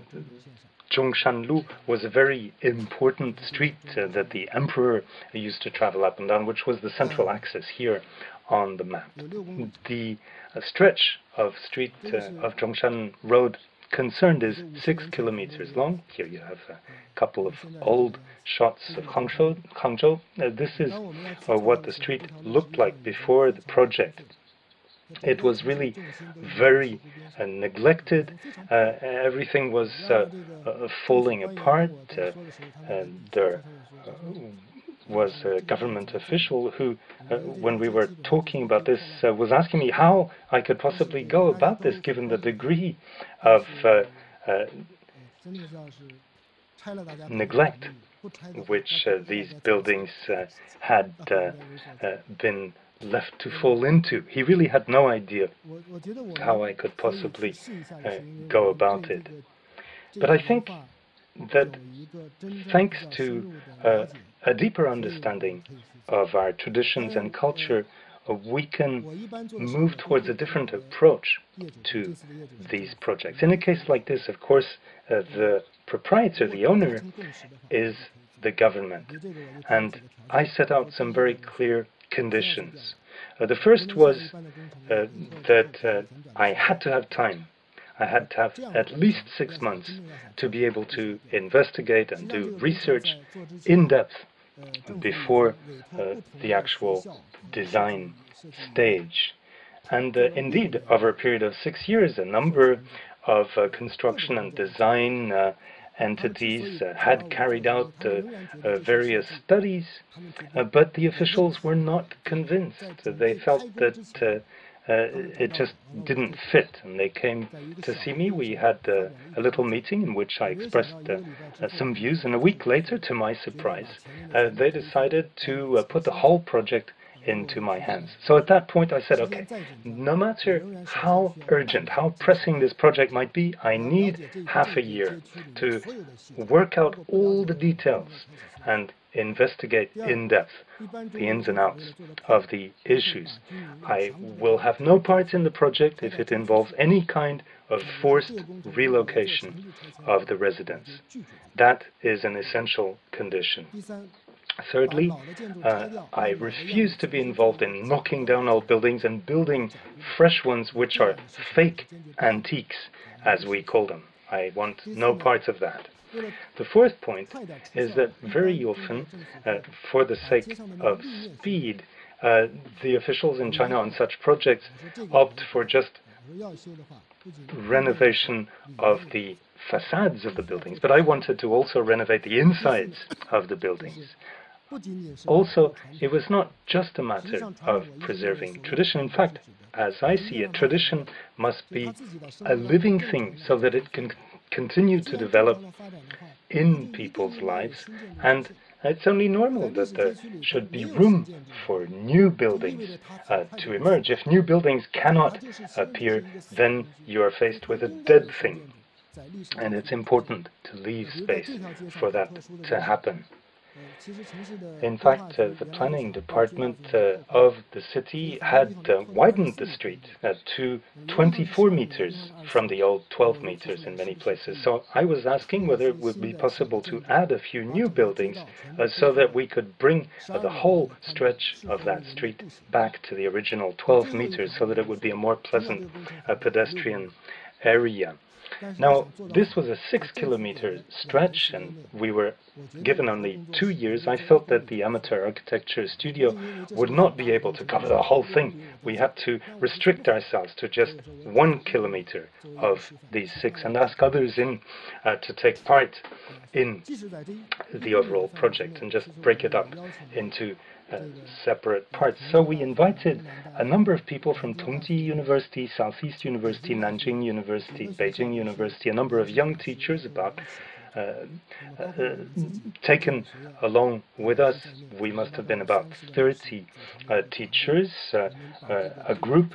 Zhongshanlu was a very important street uh, that the emperor used to travel up and down, which was the central axis here on the map. The uh, stretch of street uh, of Zhongshan Road concerned is six kilometers long. Here you have a couple of old shots of Hangzhou. Hangzhou. Uh, this is uh, what the street looked like before the project. It was really very uh, neglected. Uh, everything was uh, uh, falling apart. Uh, and there uh, was a government official who, uh, when we were talking about this, uh, was asking me how I could possibly go about this, given the degree of uh, uh, neglect which uh, these buildings uh, had uh, uh, been left to fall into. He really had no idea how I could possibly uh, go about it. But I think that thanks to uh, a deeper understanding of our traditions and culture, uh, we can move towards a different approach to these projects. In a case like this, of course, uh, the proprietor, the owner, is the government. And I set out some very clear conditions. Uh, the first was uh, that uh, I had to have time. I had to have at least six months to be able to investigate and do research in depth before uh, the actual design stage. And uh, indeed, over a period of six years, a number of uh, construction and design uh, entities uh, had carried out uh, uh, various studies, uh, but the officials were not convinced. They felt that uh, Uh, it just didn't fit, and they came to see me. We had uh, a little meeting in which I expressed uh, uh, some views, and a week later, to my surprise, uh, they decided to uh, put the whole project into my hands. So at that point I said, okay, no matter how urgent, how pressing this project might be, I need half a year to work out all the details and investigate in depth the ins and outs of the issues. I will have no part in the project if it involves any kind of forced relocation of the residents. That is an essential condition. Thirdly, uh, I refuse to be involved in knocking down old buildings and building fresh ones which are fake antiques, as we call them. I want no part of that. The fourth point is that very often, uh, for the sake of speed, uh, the officials in China on such projects opt for just renovation of the facades of the buildings, but I wanted to also renovate the insides of the buildings. Also, it was not just a matter of preserving tradition. In fact, as I see it, tradition must be a living thing so that it can continue to develop in people's lives, and it's only normal that there should be room for new buildings uh, to emerge. If new buildings cannot appear, then you are faced with a dead thing, and it's important to leave space for that to happen. In fact, uh, the planning department uh, of the city had uh, widened the street uh, to twenty-four meters from the old twelve meters in many places. So I was asking whether it would be possible to add a few new buildings uh, so that we could bring uh, the whole stretch of that street back to the original twelve meters so that it would be a more pleasant uh, pedestrian area. Now, this was a six-kilometer stretch, and we were given only two years. I felt that the Amateur Architecture Studio would not be able to cover the whole thing. We had to restrict ourselves to just one kilometer of these six and ask others in uh, to take part in the overall project and just break it up into Uh, separate parts. So we invited a number of people from Tongji University, Southeast University, Nanjing University, Beijing University, a number of young teachers about uh, uh, taken along with us. We must have been about thirty uh, teachers, uh, uh, a group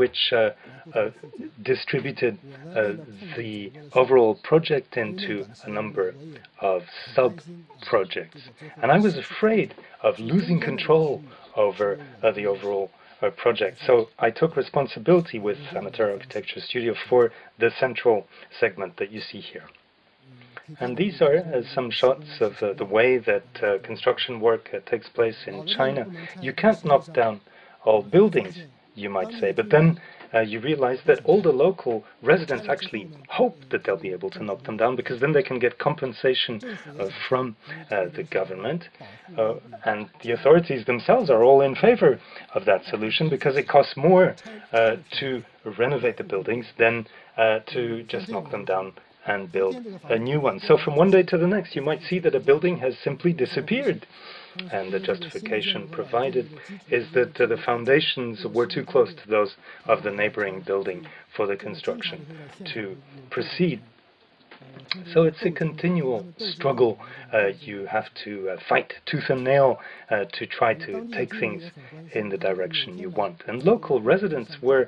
which uh, uh, distributed uh, the overall project into a number of sub-projects. And I was afraid of losing control over uh, the overall uh, project. So I took responsibility with Amateur Architecture Studio for the central segment that you see here. And these are uh, some shots of uh, the way that uh, construction work uh, takes place in China. You can't knock down all buildings, you might say, but then Uh, you realize that all the local residents actually hope that they'll be able to knock them down, because then they can get compensation uh, from uh, the government. Uh, and the authorities themselves are all in favor of that solution, because it costs more uh, to renovate the buildings than uh, to just knock them down and build a new one. So from one day to the next, you might see that a building has simply disappeared. And the justification provided is that uh, the foundations were too close to those of the neighboring building for the construction to proceed. So it's a continual struggle. Uh, you have to uh, fight tooth and nail uh, to try to take things in the direction you want. And local residents were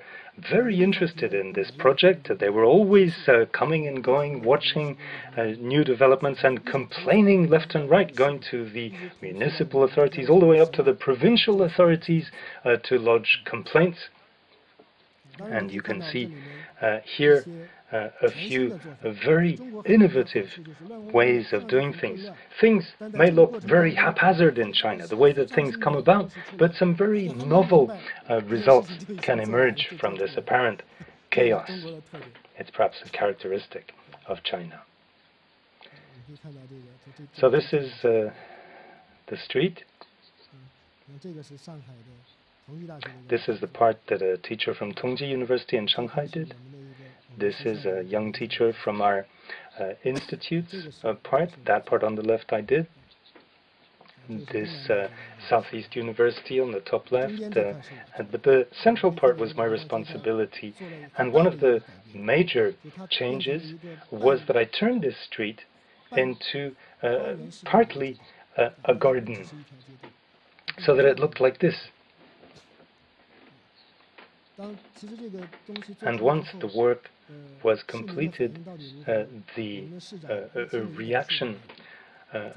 very interested in this project. They were always uh, coming and going, watching uh, new developments and complaining left and right, going to the municipal authorities, all the way up to the provincial authorities uh, to lodge complaints. And you can see uh, here Uh, a few uh, very innovative ways of doing things. Things may look very haphazard in China, the way that things come about, but some very novel uh, results can emerge from this apparent chaos. It's perhaps a characteristic of China. So this is uh, the street. This is the part that a teacher from Tongji University in Shanghai did. This is a young teacher from our uh, institute's uh, part. That part on the left I did. This uh, Southeast University on the top left. Uh, but the central part was my responsibility. And one of the major changes was that I turned this street into uh, partly uh, a garden, so that it looked like this. And once the work was completed, uh, the uh, uh, reaction uh,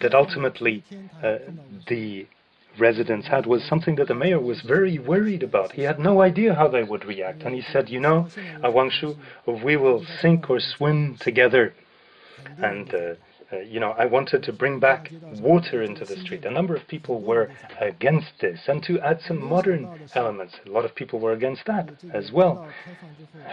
that ultimately uh, the residents had was something that the mayor was very worried about. He had no idea how they would react, and he said, you know, uh, Wang Shu, we will sink or swim together. And uh, Uh, you know, I wanted to bring back water into the street. A number of people were against this, and to add some modern elements. A lot of people were against that as well.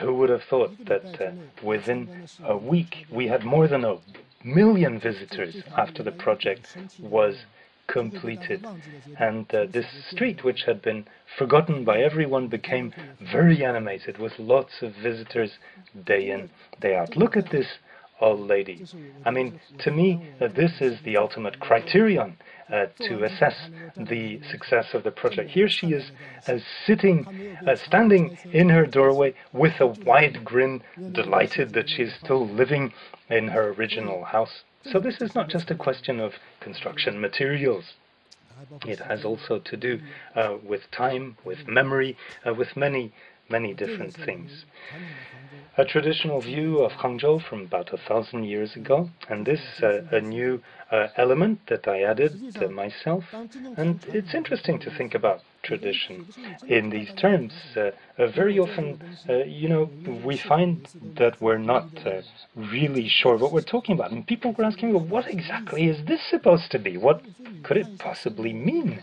Who would have thought that uh, within a week we had more than a million visitors after the project was completed? And uh, this street, which had been forgotten by everyone, became very animated with lots of visitors day in, day out. Look at this old lady. I mean, to me, uh, this is the ultimate criterion uh, to assess the success of the project. Here she is uh, sitting, uh, standing in her doorway with a wide grin, delighted that she's still living in her original house. So this is not just a question of construction materials. It has also to do uh, with time, with memory, uh, with many, many different things. a traditional view of Hangzhou from about a thousand years ago, and this is uh, a new uh, element that I added uh, myself, and it's interesting to think about tradition in these terms. Uh, uh, very often, uh, you know, we find that we're not uh, really sure what we're talking about, and people were asking, well, what exactly is this supposed to be? What could it possibly mean?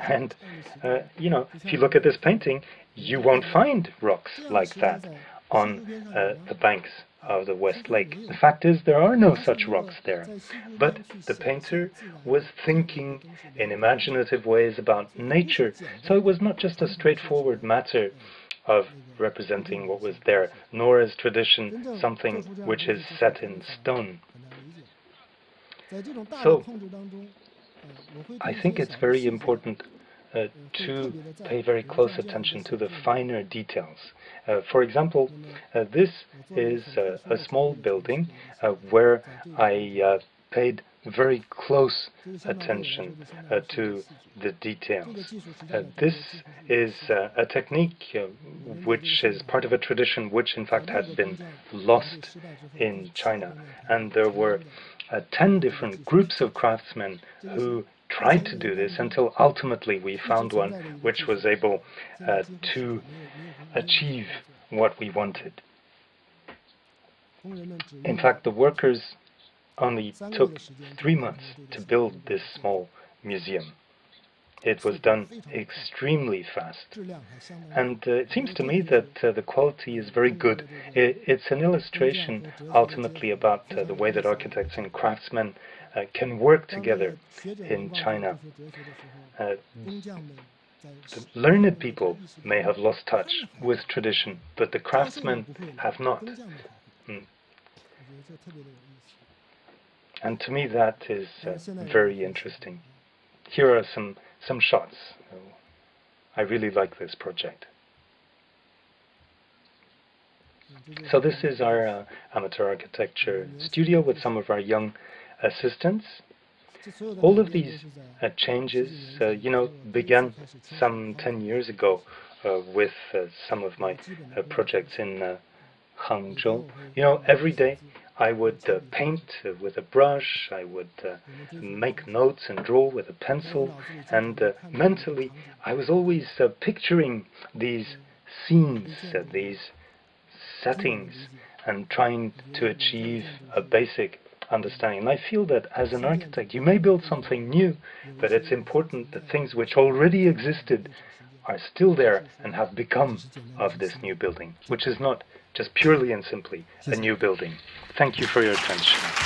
And, uh, you know, if you look at this painting, you won't find rocks like that on uh, the banks of the West Lake. The fact is, there are no such rocks there. But the painter was thinking in imaginative ways about nature, so it was not just a straightforward matter of representing what was there, nor is tradition something which is set in stone. So, I think it's very important Uh, to pay very close attention to the finer details. Uh, for example, uh, this is uh, a small building uh, where I uh, paid very close attention uh, to the details. Uh, this is uh, a technique uh, which is part of a tradition which in fact had been lost in China. And there were uh, ten different groups of craftsmen who tried to do this until ultimately we found one which was able uh, to achieve what we wanted. In fact, the workers only took three months to build this small museum. It was done extremely fast. And uh, it seems to me that uh, the quality is very good. It, it's an illustration ultimately about uh, the way that architects and craftsmen Uh, can work together in China. Uh, the learned people may have lost touch with tradition, but the craftsmen have not. Mm. And to me that is uh, very interesting. Here are some, some shots. I really like this project. So this is our uh, amateur architecture studio with some of our young assistants. All of these uh, changes, uh, you know, began some ten years ago uh, with uh, some of my uh, projects in uh, Hangzhou. You know, every day I would uh, paint uh, with a brush, I would uh, make notes and draw with a pencil, and uh, mentally I was always uh, picturing these scenes, uh, these settings, and trying to achieve a basic understanding. And I feel that as an architect, you may build something new, but it's important that things which already existed are still there and have become of this new building, which is not just purely and simply a new building. Thank you for your attention.